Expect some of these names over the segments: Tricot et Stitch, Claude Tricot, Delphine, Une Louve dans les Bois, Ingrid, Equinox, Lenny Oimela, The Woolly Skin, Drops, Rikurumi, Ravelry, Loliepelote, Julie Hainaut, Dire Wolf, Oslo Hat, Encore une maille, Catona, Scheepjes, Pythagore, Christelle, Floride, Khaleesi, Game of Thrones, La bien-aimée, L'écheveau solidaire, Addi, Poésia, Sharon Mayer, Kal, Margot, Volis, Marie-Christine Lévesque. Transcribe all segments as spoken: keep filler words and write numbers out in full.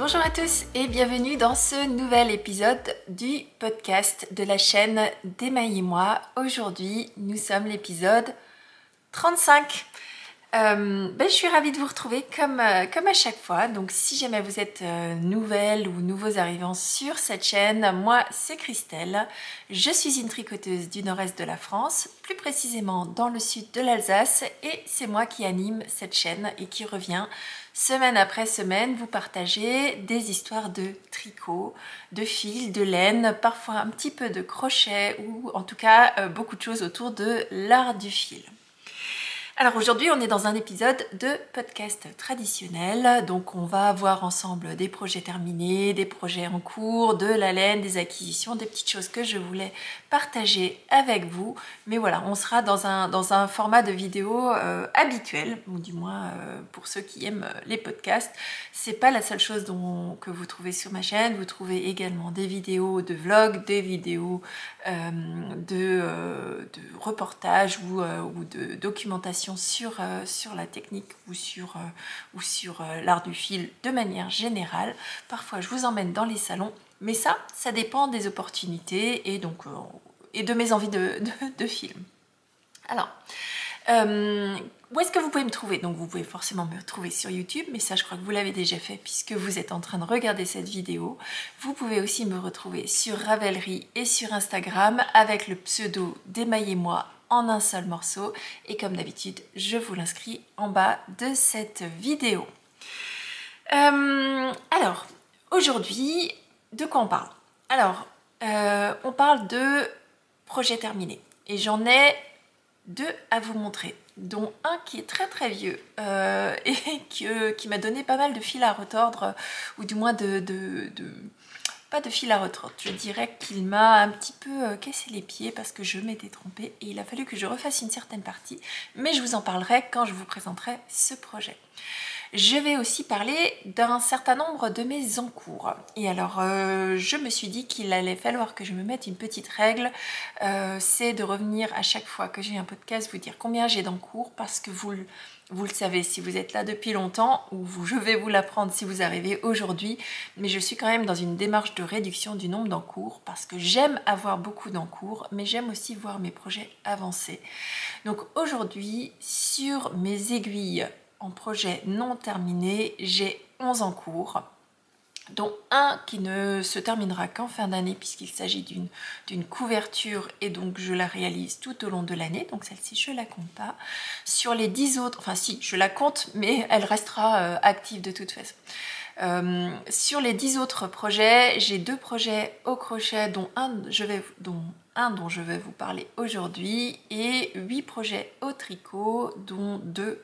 Bonjour à tous et bienvenue dans ce nouvel épisode du podcast de la chaîne Des Mailles et moi. Aujourd'hui, nous sommes l'épisode trente-cinq. Euh, ben, je suis ravie de vous retrouver comme, euh, comme à chaque fois. Donc si jamais vous êtes euh, nouvelles ou nouveaux arrivants sur cette chaîne, moi c'est Christelle. Je suis une tricoteuse du nord-est de la France, plus précisément dans le sud de l'Alsace, et c'est moi qui anime cette chaîne et qui revient semaine après semaine vous partager des histoires de tricot, de fil, de laine, parfois un petit peu de crochet ou en tout cas euh, beaucoup de choses autour de l'art du fil. Alors aujourd'hui, on est dans un épisode de podcast traditionnel, donc on va voir ensemble des projets terminés, des projets en cours, de la laine, des acquisitions, des petites choses que je voulais partager avec vous. Mais voilà, on sera dans un, dans un format de vidéo euh, habituel, ou du moins euh, pour ceux qui aiment les podcasts. C'est pas la seule chose dont, que vous trouvez sur ma chaîne, vous trouvez également des vidéos de vlogs, des vidéos euh, de, euh, de reportages ou, euh, ou de documentation Sur, euh, sur la technique ou sur, euh, ou sur euh, l'art du fil de manière générale. Parfois je vous emmène dans les salons, mais ça, ça dépend des opportunités et, donc, euh, et de mes envies de, de, de film. Alors, euh, où est-ce que vous pouvez me trouver? Donc vous pouvez forcément me retrouver sur YouTube, mais ça je crois que vous l'avez déjà fait puisque vous êtes en train de regarder cette vidéo. Vous pouvez aussi me retrouver sur Ravelry et sur Instagram avec le pseudo Des Mailles et moi en un seul morceau, et comme d'habitude je vous l'inscris en bas de cette vidéo. Euh, alors aujourd'hui, de quoi on parle? Alors euh, on parle de projets terminés et j'en ai deux à vous montrer, dont un qui est très très vieux euh, et que, qui m'a donné pas mal de fil à retordre, ou du moins de... de, de pas de fil à retordre, je dirais qu'il m'a un petit peu cassé les pieds parce que je m'étais trompée et il a fallu que je refasse une certaine partie, mais je vous en parlerai quand je vous présenterai ce projet. Je vais aussi parler d'un certain nombre de mes encours. Et alors, euh, je me suis dit qu'il allait falloir que je me mette une petite règle, euh, c'est de revenir à chaque fois que j'ai un podcast, vous dire combien j'ai d'encours, parce que vous le... Vous le savez si vous êtes là depuis longtemps, ou vous, je vais vous l'apprendre si vous arrivez aujourd'hui, mais je suis quand même dans une démarche de réduction du nombre d'encours parce que j'aime avoir beaucoup d'encours, mais j'aime aussi voir mes projets avancer. Donc aujourd'hui, sur mes aiguilles en projet non terminé, j'ai onze encours, dont un qui ne se terminera qu'en fin d'année puisqu'il s'agit d'une d'une couverture et donc je la réalise tout au long de l'année, donc celle-ci je la compte pas. Sur les dix autres, enfin si, je la compte, mais elle restera euh, active de toute façon. Euh, sur les dix autres projets, j'ai deux projets au crochet, dont un, je vais, dont un dont je vais vous parler aujourd'hui, et huit projets au tricot, dont deux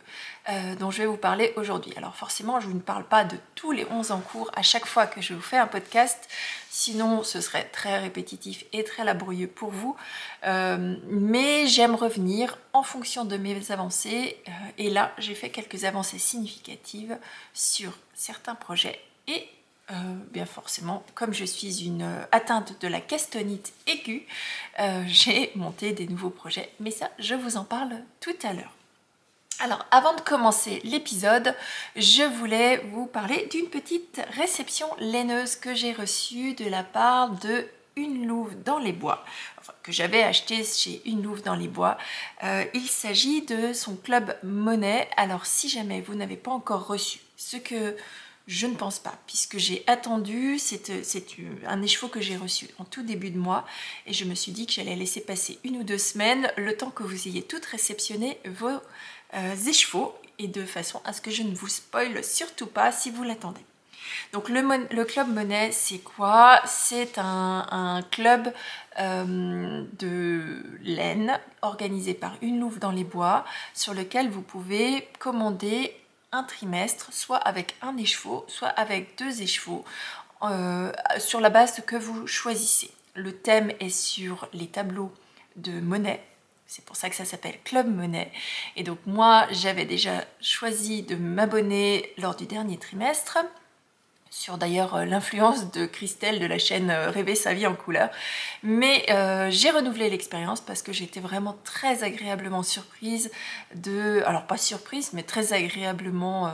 euh, dont je vais vous parler aujourd'hui. Alors forcément, je ne parle pas de tous les onze en cours à chaque fois que je vous fais un podcast, sinon ce serait très répétitif et très laborieux pour vous, euh, mais j'aime revenir en fonction de mes avancées, euh, et là j'ai fait quelques avancées significatives sur certains projets et euh, bien forcément, comme je suis une euh, atteinte de la castonite aiguë, euh, j'ai monté des nouveaux projets, mais ça je vous en parle tout à l'heure. Alors avant de commencer l'épisode, je voulais vous parler d'une petite réception laineuse que j'ai reçue de la part de Une Louve dans les Bois, enfin, que j'avais acheté chez Une Louve dans les Bois. Euh, il s'agit de son Club Monet. Alors si jamais vous n'avez pas encore reçu, ce que je ne pense pas, puisque j'ai attendu, c'est un écheveau que j'ai reçu en tout début de mois, et je me suis dit que j'allais laisser passer une ou deux semaines, le temps que vous ayez toutes réceptionné vos euh, écheveaux, et de façon à ce que je ne vous spoile surtout pas si vous l'attendez. Donc le, Mon le Club Monet, c'est quoi? C'est un, un club euh, de laine organisé par Une Louve dans les Bois, sur lequel vous pouvez commander un trimestre, soit avec un écheveau, soit avec deux écheveaux, euh, sur la base que vous choisissez. Le thème est sur les tableaux de Monet. C'est pour ça que ça s'appelle Club Monet. Et donc moi, j'avais déjà choisi de m'abonner lors du dernier trimestre, sur d'ailleurs l'influence de Christelle de la chaîne Rêver sa vie en couleur, mais euh, j'ai renouvelé l'expérience parce que j'étais vraiment très agréablement surprise de... alors pas surprise, mais très agréablement... Euh,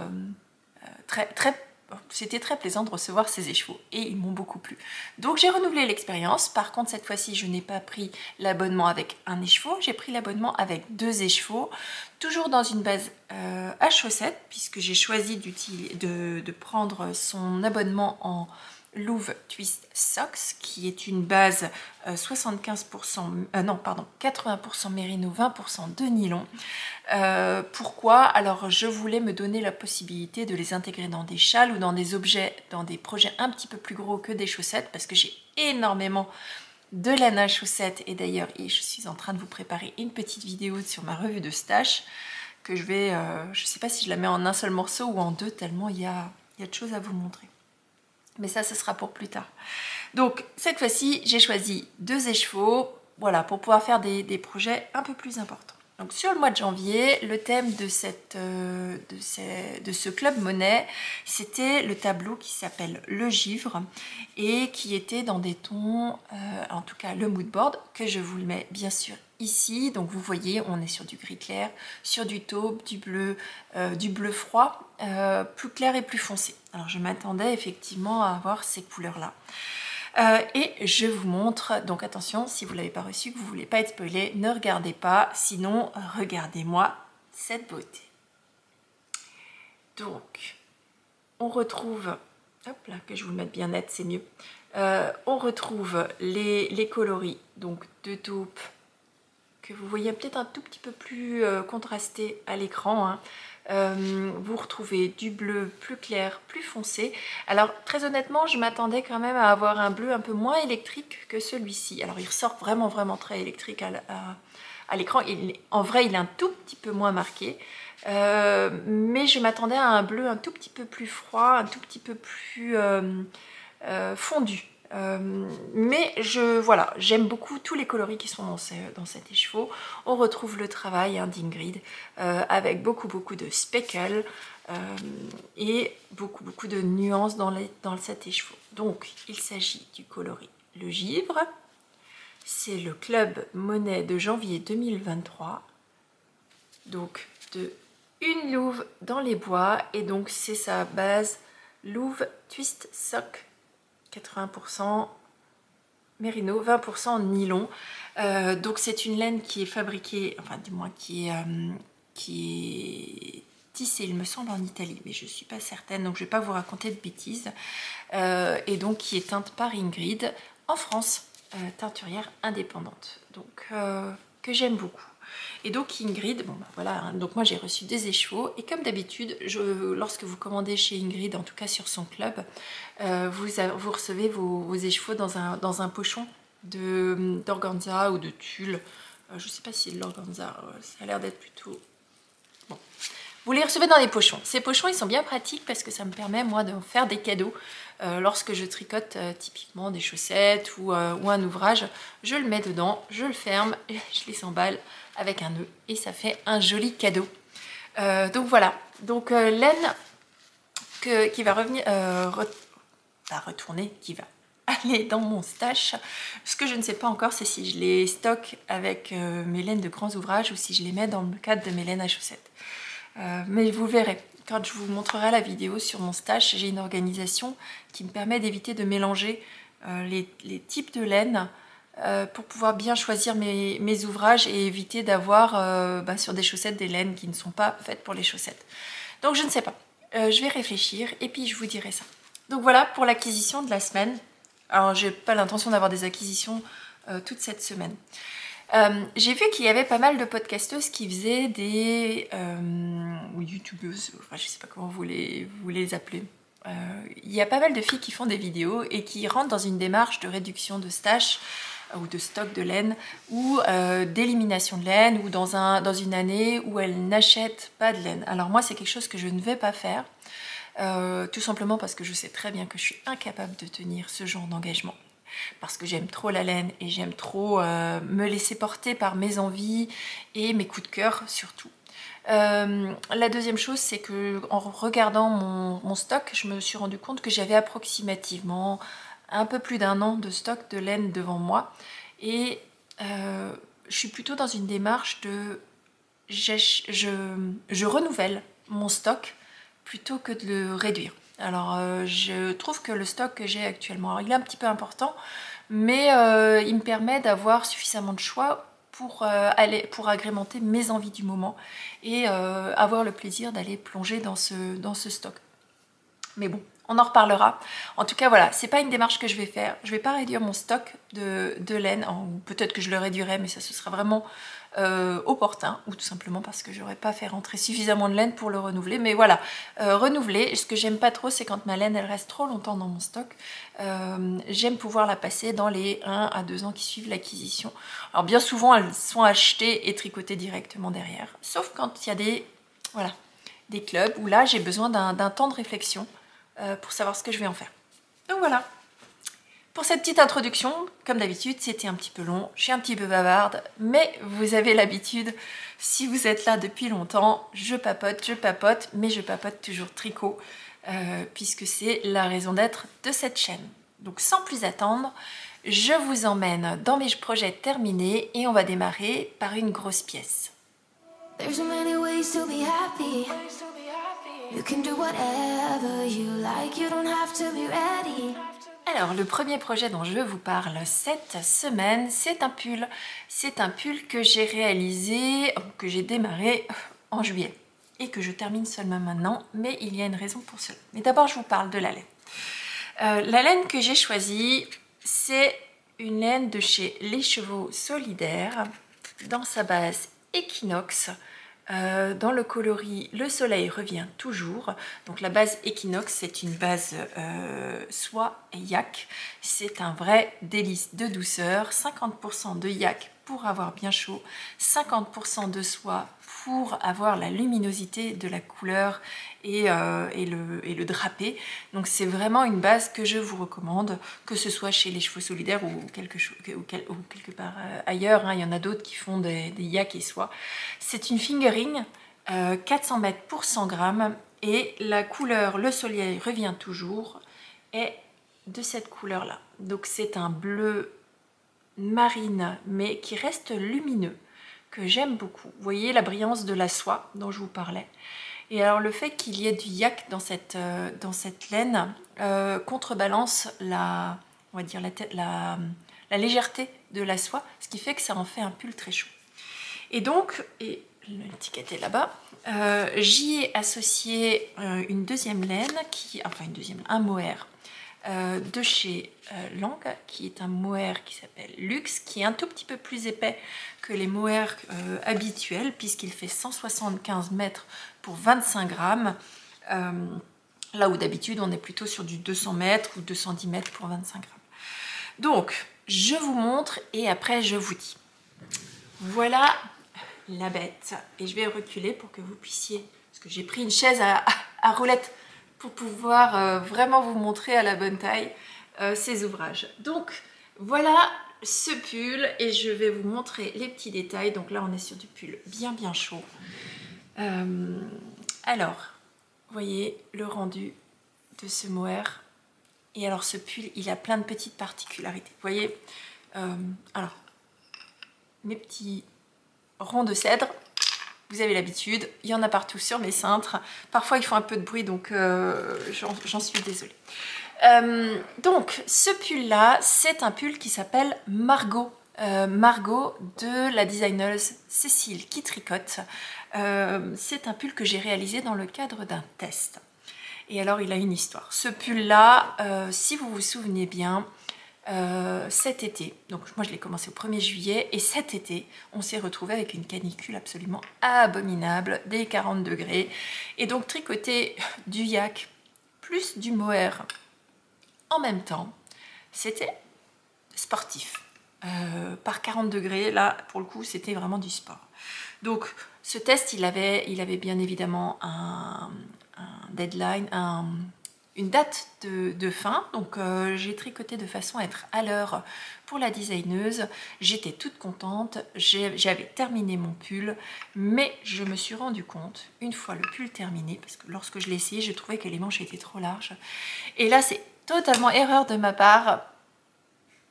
très, très c'était très plaisant de recevoir ces échevaux et ils m'ont beaucoup plu. Donc j'ai renouvelé l'expérience. Par contre cette fois-ci je n'ai pas pris l'abonnement avec un écheveau, j'ai pris l'abonnement avec deux échevaux, toujours dans une base euh, à chaussettes puisque j'ai choisi de, de prendre son abonnement en Louve Twist Socks qui est une base euh, soixante-quinze pour cent euh, non pardon quatre-vingts pour cent mérino, vingt pour cent de nylon. Euh, pourquoi? Alors je voulais me donner la possibilité de les intégrer dans des châles ou dans des objets, dans des projets un petit peu plus gros que des chaussettes parce que j'ai énormément de laine à chaussettes et d'ailleurs je suis en train de vous préparer une petite vidéo sur ma revue de stache que je vais, euh, je sais pas si je la mets en un seul morceau ou en deux tellement il y a, y a de choses à vous montrer. Mais ça, ce sera pour plus tard. Donc, cette fois-ci, j'ai choisi deux échevaux, voilà, pour pouvoir faire des, des projets un peu plus importants. Donc, sur le mois de janvier, le thème de, cette, euh, de, ces, de ce Club Monet, c'était le tableau qui s'appelle Le Givre et qui était dans des tons, euh, en tout cas le mood board, que je vous le mets bien sûr ici. Donc, vous voyez, on est sur du gris clair, sur du taupe, du bleu, euh, du bleu froid, euh, plus clair et plus foncé. Alors je m'attendais effectivement à avoir ces couleurs-là. Euh, et je vous montre, donc attention, si vous ne l'avez pas reçu, que vous ne voulez pas être spoilé, ne regardez pas, sinon regardez-moi cette beauté. Donc, on retrouve, hop là, que je vous le mette bien net, c'est mieux. Euh, on retrouve les, les coloris, donc de taupe, que vous voyez peut-être un tout petit peu plus euh, contrasté à l'écran, hein. Euh, vous retrouvez du bleu plus clair, plus foncé. Alors très honnêtement je m'attendais quand même à avoir un bleu un peu moins électrique que celui-ci. Alors il ressort vraiment vraiment très électrique à l'écran, en vrai il est un tout petit peu moins marqué, euh, mais je m'attendais à un bleu un tout petit peu plus froid, un tout petit peu plus euh, euh, fondu. Euh, mais je, voilà, j'aime beaucoup tous les coloris qui sont dans, ce, dans cet écheveau. On retrouve le travail hein, d'Ingrid euh, avec beaucoup beaucoup de speckles euh, et beaucoup beaucoup de nuances dans, les, dans cet écheveau. Donc il s'agit du coloris Le Givre, c'est le Club Monet de janvier deux mille vingt-trois, donc de Une Louve dans les Bois, et donc c'est sa base Louve Twist Sock quatre-vingts pour cent mérino, vingt pour cent nylon. Euh, donc c'est une laine qui est fabriquée, enfin du moins qui est, euh, qui est tissée, il me semble, en Italie, mais je ne suis pas certaine, donc je ne vais pas vous raconter de bêtises. Euh, et donc qui est teinte par Ingrid en France, euh, teinturière indépendante, donc euh, que j'aime beaucoup. Et donc Ingrid, bon ben voilà, hein, donc moi j'ai reçu des échevaux et comme d'habitude, lorsque vous commandez chez Ingrid, en tout cas sur son club, euh, vous, a, vous recevez vos, vos échevaux dans un, dans un pochon d'organza ou de tulle, euh, je sais pas si c'est de l'organza, euh, ça a l'air d'être plutôt... Bon. Vous les recevez dans des pochons. Ces pochons ils sont bien pratiques parce que ça me permet moi de faire des cadeaux euh, lorsque je tricote euh, typiquement des chaussettes ou, euh, ou un ouvrage. Je le mets dedans, je le ferme, et je les emballe avec un nœud et ça fait un joli cadeau. Euh, donc voilà, donc euh, laine que, qui va revenir, euh, re, pas retourner, qui va aller dans mon stash. Ce que je ne sais pas encore c'est si je les stocke avec euh, mes laines de grands ouvrages ou si je les mets dans le cadre de mes laines à chaussettes. Euh, mais vous verrez, quand je vous montrerai la vidéo sur mon stash, j'ai une organisation qui me permet d'éviter de mélanger euh, les, les types de laine euh, pour pouvoir bien choisir mes, mes ouvrages et éviter d'avoir euh, bah, sur des chaussettes des laines qui ne sont pas faites pour les chaussettes. Donc je ne sais pas, euh, je vais réfléchir et puis je vous dirai ça. Donc voilà pour l'acquisition de la semaine. Alors j'ai pas l'intention d'avoir des acquisitions euh, toute cette semaine. Euh, j'ai vu qu'il y avait pas mal de podcasteuses qui faisaient des... Euh, ou youtubeuses, enfin je sais pas comment vous les, vous les appelez. Euh, il y a pas mal de filles qui font des vidéos et qui rentrent dans une démarche de réduction de stash ou de stock de laine ou euh, d'élimination de laine ou dans, un, dans une année où elles n'achètent pas de laine. Alors moi c'est quelque chose que je ne vais pas faire, euh, tout simplement parce que je sais très bien que je suis incapable de tenir ce genre d'engagement. Parce que j'aime trop la laine et j'aime trop euh, me laisser porter par mes envies et mes coups de cœur surtout. Euh, la deuxième chose c'est que en regardant mon, mon stock, je me suis rendu compte que j'avais approximativement un peu plus d'un an de stock de laine devant moi et euh, je suis plutôt dans une démarche de je, je, je renouvelle mon stock plutôt que de le réduire. Alors euh, je trouve que le stock que j'ai actuellement, alors, il est un petit peu important, mais euh, il me permet d'avoir suffisamment de choix pour, euh, aller, pour agrémenter mes envies du moment et euh, avoir le plaisir d'aller plonger dans ce, dans ce stock. Mais bon, on en reparlera. En tout cas, voilà, c'est pas une démarche que je vais faire. Je vais pas réduire mon stock de, de laine. Peut-être que je le réduirai, mais ça, ce sera vraiment euh, opportun. Ou tout simplement parce que j'aurais pas fait rentrer suffisamment de laine pour le renouveler. Mais voilà, euh, renouveler. Ce que j'aime pas trop, c'est quand ma laine, elle reste trop longtemps dans mon stock. Euh, j'aime pouvoir la passer dans les un à deux ans qui suivent l'acquisition. Alors bien souvent, elles sont achetées et tricotées directement derrière. Sauf quand il y a des... Voilà. Des clubs où là j'ai besoin d'un temps de réflexion euh, pour savoir ce que je vais en faire. Donc voilà, pour cette petite introduction, comme d'habitude c'était un petit peu long, je suis un petit peu bavarde, mais vous avez l'habitude, si vous êtes là depuis longtemps, je papote, je papote, mais je papote toujours tricot, euh, puisque c'est la raison d'être de cette chaîne. Donc sans plus attendre, je vous emmène dans mes projets terminés et on va démarrer par une grosse pièce. There's many ways to be happy. You can do whatever you like. You don't have to be ready. Alors le premier projet dont je vous parle cette semaine, c'est un pull. C'est un pull que j'ai réalisé, que j'ai démarré en juillet et que je termine seulement maintenant, mais il y a une raison pour cela. Mais d'abord je vous parle de la laine. Euh, la laine que j'ai choisie, c'est une laine de chez L'écheveau solidaire dans sa base Equinox, euh, dans le coloris le soleil revient toujours. Donc la base Equinox, c'est une base euh, soie et yak, c'est un vrai délice de douceur, cinquante pour cent de yak pour avoir bien chaud, cinquante pour cent de soie pour avoir la luminosité de la couleur et, euh, et, le, et le drapé. Donc c'est vraiment une base que je vous recommande, que ce soit chez les chevaux solidaires ou quelque, ou quel, ou quelque part euh, ailleurs, hein. Il y en a d'autres qui font des, des yaks et soie. C'est une fingering euh, quatre cents mètres pour cent grammes et la couleur le soleil revient toujours est de cette couleur là. Donc c'est un bleu marine mais qui reste lumineux, que j'aime beaucoup. Vous voyez la brillance de la soie dont je vous parlais. Et alors le fait qu'il y ait du yak dans cette, euh, dans cette laine euh, contrebalance la, on va dire la, la, la légèreté de la soie, ce qui fait que ça en fait un pull très chaud. Et donc, et l'étiquette est là-bas, euh, j'y ai associé euh, une deuxième laine, qui, enfin une deuxième, un mohair, Euh, de chez euh, Langa, qui est un mohair qui s'appelle Luxe, qui est un tout petit peu plus épais que les mohairs euh, habituels, puisqu'il fait cent soixante-quinze mètres pour vingt-cinq grammes, euh, là où d'habitude on est plutôt sur du deux cents mètres ou deux cent dix mètres pour vingt-cinq grammes. Donc je vous montre et après je vous dis. Voilà la bête, et je vais reculer pour que vous puissiez, parce que j'ai pris une chaise à, à, à roulette pour pouvoir euh, vraiment vous montrer à la bonne taille euh, ces ouvrages. Donc voilà ce pull et je vais vous montrer les petits détails. Donc là on est sur du pull bien bien chaud. Euh, alors voyez le rendu de ce mohair. Et alors ce pull il a plein de petites particularités. Vous voyez euh, alors mes petits ronds de cèdre. Vous avez l'habitude, il y en a partout sur mes cintres. Parfois, ils font un peu de bruit, donc euh, j'en suis désolée. Euh, donc, ce pull-là, c'est un pull qui s'appelle Margot. Euh, Margot de la designeuse Cécile qui tricote. Euh, c'est un pull que j'ai réalisé dans le cadre d'un test. Et alors, il a une histoire. Ce pull-là, euh, si vous vous souvenez bien, Euh, cet été, donc moi je l'ai commencé au premier juillet et cet été on s'est retrouvé avec une canicule absolument abominable des quarante degrés et donc tricoter du yak plus du mohair en même temps c'était sportif euh, par quarante degrés là pour le coup c'était vraiment du sport. Donc ce test il avait, il avait bien évidemment un, un deadline, un une date de, de fin, donc euh, j'ai tricoté de façon à être à l'heure pour la designeuse, j'étais toute contente, j'avais terminé mon pull, mais je me suis rendu compte, une fois le pull terminé, parce que lorsque je l'ai essayé, je trouvais que les manches étaient trop larges, et là c'est totalement erreur de ma part,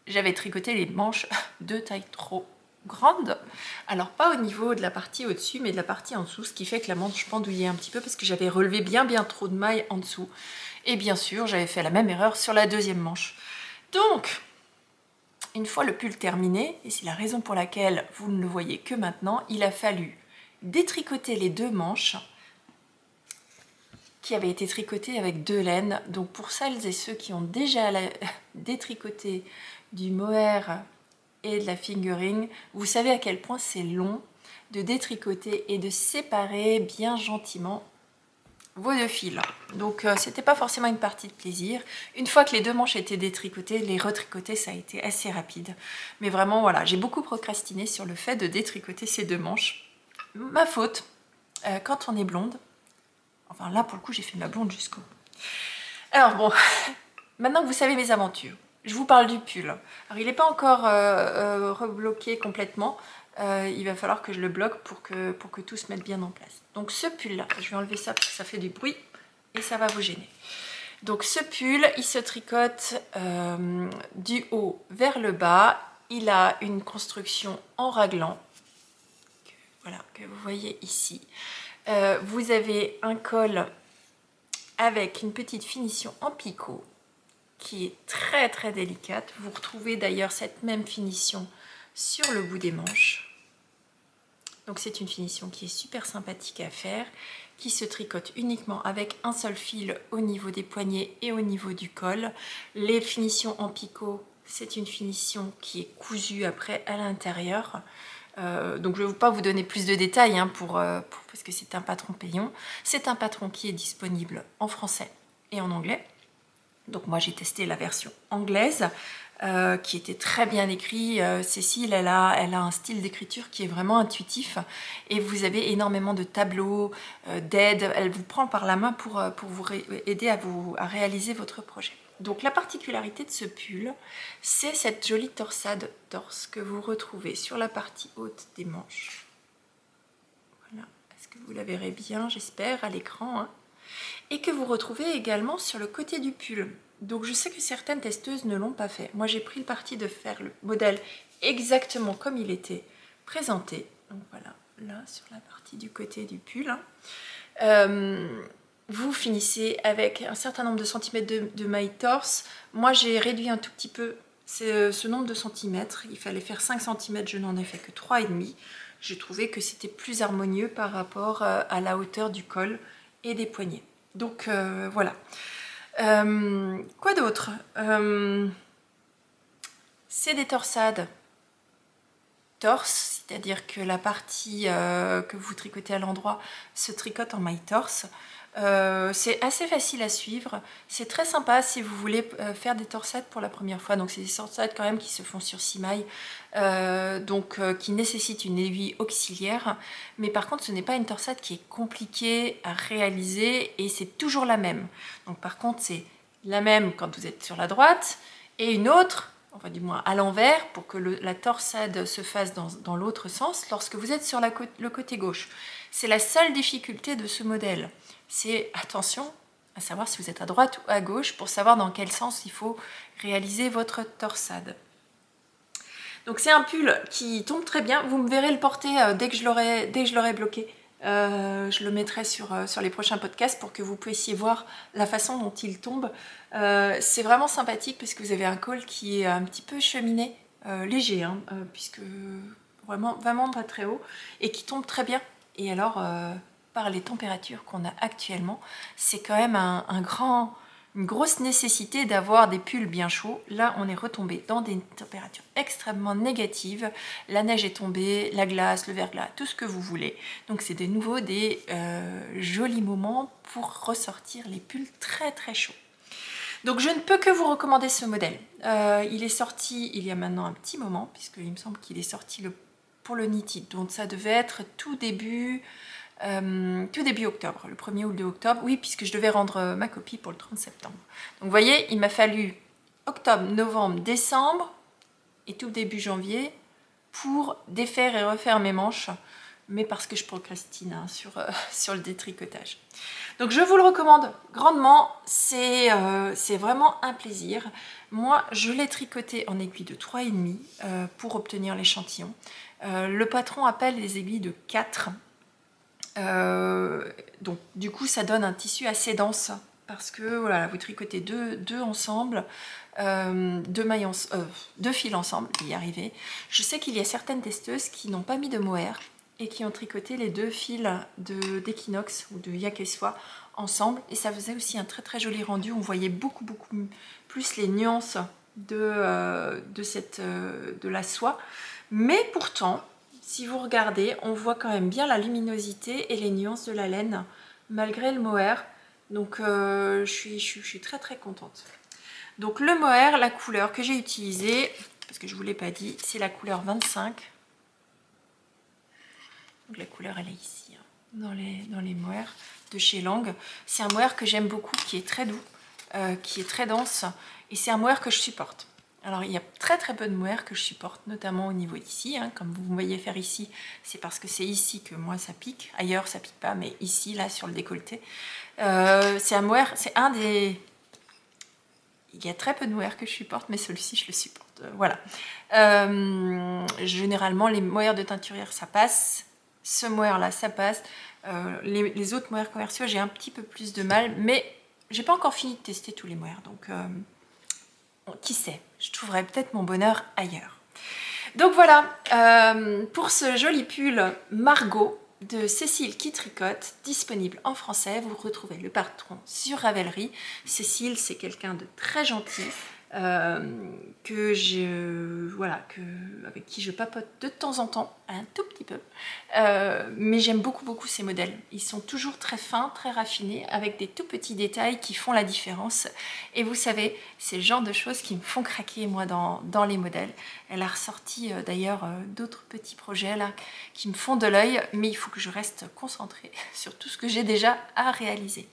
j'avais tricoté les manches de taille trop grande, alors pas au niveau de la partie au-dessus mais de la partie en dessous, ce qui fait que la manche pendouillait un petit peu parce que j'avais relevé bien bien trop de mailles en dessous. Et bien sûr j'avais fait la même erreur sur la deuxième manche. Donc une fois le pull terminé, et c'est la raison pour laquelle vous ne le voyez que maintenant, il a fallu détricoter les deux manches qui avaient été tricotées avec deux laines. Donc pour celles et ceux qui ont déjà détricoté du mohair et de la fingering, vous savez à quel point c'est long de détricoter et de séparer bien gentiment vos deux fils. Donc euh, c'était pas forcément une partie de plaisir. Une fois que les deux manches étaient détricotées, les retricoter, ça a été assez rapide. Mais vraiment voilà, j'ai beaucoup procrastiné sur le fait de détricoter ces deux manches. Ma faute, euh, quand on est blonde, enfin là pour le coup j'ai fait ma blonde jusqu'au bout. Alors bon, maintenant que vous savez mes aventures, je vous parle du pull. Alors il n'est pas encore euh, euh, rebloqué complètement, euh, il va falloir que je le bloque pour que, pour que tout se mette bien en place. Donc ce pull là, je vais enlever ça parce que ça fait du bruit et ça va vous gêner. Donc ce pull, il se tricote euh, du haut vers le bas, il a une construction en raglan, que, voilà, que vous voyez ici. Euh, vous avez un col avec une petite finition en picot, qui est très très délicate. Vous retrouvez d'ailleurs cette même finition sur le bout des manches. Donc c'est une finition qui est super sympathique à faire, qui se tricote uniquement avec un seul fil au niveau des poignets et au niveau du col. Les finitions en picot, c'est une finition qui est cousue après à l'intérieur. Euh, donc je ne vais pas vous donner plus de détails hein, pour, euh, pour, parce que c'est un patron payant. C'est un patron qui est disponible en français et en anglais. Donc moi j'ai testé la version anglaise euh, qui était très bien écrite. Euh, Cécile, elle a, elle a un style d'écriture qui est vraiment intuitif et vous avez énormément de tableaux, euh, d'aides. Elle vous prend par la main pour, pour vous aider à, vous, à réaliser votre projet. Donc la particularité de ce pull, c'est cette jolie torsade torse que vous retrouvez sur la partie haute des manches. Voilà, est-ce que vous la verrez bien, j'espère, à l'écran hein. Et que vous retrouvez également sur le côté du pull. Donc je sais que certaines testeuses ne l'ont pas fait. Moi j'ai pris le parti de faire le modèle exactement comme il était présenté. Donc voilà, là sur la partie du côté du pull. Hein. Euh, vous finissez avec un certain nombre de centimètres de, de maille torse. Moi j'ai réduit un tout petit peu ce, ce nombre de centimètres. Il fallait faire cinq centimètres, je n'en ai fait que trois virgule cinq. Je trouvais que c'était plus harmonieux par rapport à la hauteur du col et des poignets. Donc euh, voilà. Euh, quoi d'autre euh, c'est des torsades torse, c'est-à-dire que la partie euh, que vous tricotez à l'endroit se tricote en maille torse. Euh, c'est assez facile à suivre, c'est très sympa si vous voulez faire des torsades pour la première fois. Donc c'est des torsades quand même qui se font sur six mailles, euh, donc euh, qui nécessitent une aiguille auxiliaire, mais par contre ce n'est pas une torsade qui est compliquée à réaliser et c'est toujours la même. Donc par contre c'est la même quand vous êtes sur la droite et une autre, enfin du moins à l'envers, pour que le, la torsade se fasse dans, dans l'autre sens lorsque vous êtes sur la, le côté gauche. C'est la seule difficulté de ce modèle. C'est attention à savoir si vous êtes à droite ou à gauche pour savoir dans quel sens il faut réaliser votre torsade. Donc c'est un pull qui tombe très bien. Vous me verrez le porter dès que je l'aurai bloqué. Euh, je le mettrai sur, sur les prochains podcasts pour que vous puissiez voir la façon dont il tombe. Euh, c'est vraiment sympathique parce que vous avez un col qui est un petit peu cheminé, euh, léger, hein, euh, puisque vraiment, vraiment pas très haut, et qui tombe très bien. Et alors... Euh, par les températures qu'on a actuellement, c'est quand même un, un grand, une grosse nécessité d'avoir des pulls bien chauds. Là, on est retombé dans des températures extrêmement négatives. La neige est tombée, la glace, le verglas, tout ce que vous voulez. Donc c'est de nouveau des euh, jolis moments pour ressortir les pulls très très chauds. Donc je ne peux que vous recommander ce modèle. Euh, il est sorti il y a maintenant un petit moment, puisqu'il me semble qu'il est sorti le, pour le knitted. Donc ça devait être tout début... Euh, tout début octobre, le premier ou le deux octobre, oui, puisque je devais rendre euh, ma copie pour le trente septembre. Donc vous voyez, il m'a fallu octobre, novembre, décembre et tout début janvier pour défaire et refaire mes manches mais parce que je procrastine hein, sur, euh, sur le détricotage. Donc je vous le recommande grandement, c'est euh, c'est vraiment un plaisir. Moi je l'ai tricoté en aiguille de trois virgule cinq euh, pour obtenir l'échantillon. Euh, le patron appelle les aiguilles de quatre. Euh, donc du coup ça donne un tissu assez dense, parce que voilà, vous tricotez deux, deux ensemble, euh, deux, mailles en, euh, deux fils ensemble, y arriver. Je sais qu'il y a certaines testeuses qui n'ont pas mis de mohair et qui ont tricoté les deux fils d'Equinox de, ou de Yakesoa ensemble, et ça faisait aussi un très très joli rendu. On voyait beaucoup beaucoup plus les nuances de, euh, de, cette, euh, de la soie, mais pourtant si vous regardez, on voit quand même bien la luminosité et les nuances de la laine malgré le mohair. Donc euh, je, suis, je, suis, je suis très très contente. Donc le mohair, la couleur que j'ai utilisée, parce que je ne vous l'ai pas dit, c'est la couleur vingt-cinq. Donc la couleur elle est ici, hein, dans les, dans les mohairs de chez Lang. C'est un mohair que j'aime beaucoup, qui est très doux, euh, qui est très dense, et c'est un mohair que je supporte. Alors il y a très très peu de mohair que je supporte, notamment au niveau d'ici, hein, comme vous me voyez faire ici, c'est parce que c'est ici que moi ça pique, ailleurs ça pique pas, mais ici, là, sur le décolleté. Euh, c'est un mohair, c'est un des... Il y a très peu de mohair que je supporte, mais celui-ci je le supporte, euh, voilà. Euh, généralement les mohairs de teinturière ça passe, ce mohair là ça passe, euh, les, les autres mohairs commerciaux j'ai un petit peu plus de mal, mais j'ai pas encore fini de tester tous les mohairs, donc... Euh... Qui sait, je trouverai peut-être mon bonheur ailleurs. Donc voilà, euh, pour ce joli pull Margot de Cécile qui tricote, disponible en français, vous retrouvez le patron sur Ravelry. Cécile, c'est quelqu'un de très gentil, euh, que je, voilà, que, avec qui je papote de temps en temps, un tout petit peu. Euh, mais j'aime beaucoup, beaucoup ces modèles. Ils sont toujours très fins, très raffinés, avec des tout petits détails qui font la différence. Et vous savez, c'est le genre de choses qui me font craquer, moi, dans, dans les modèles. Elle a ressorti, euh, d'ailleurs, euh, d'autres petits projets, là, qui me font de l'œil, mais il faut que je reste concentrée sur tout ce que j'ai déjà à réaliser.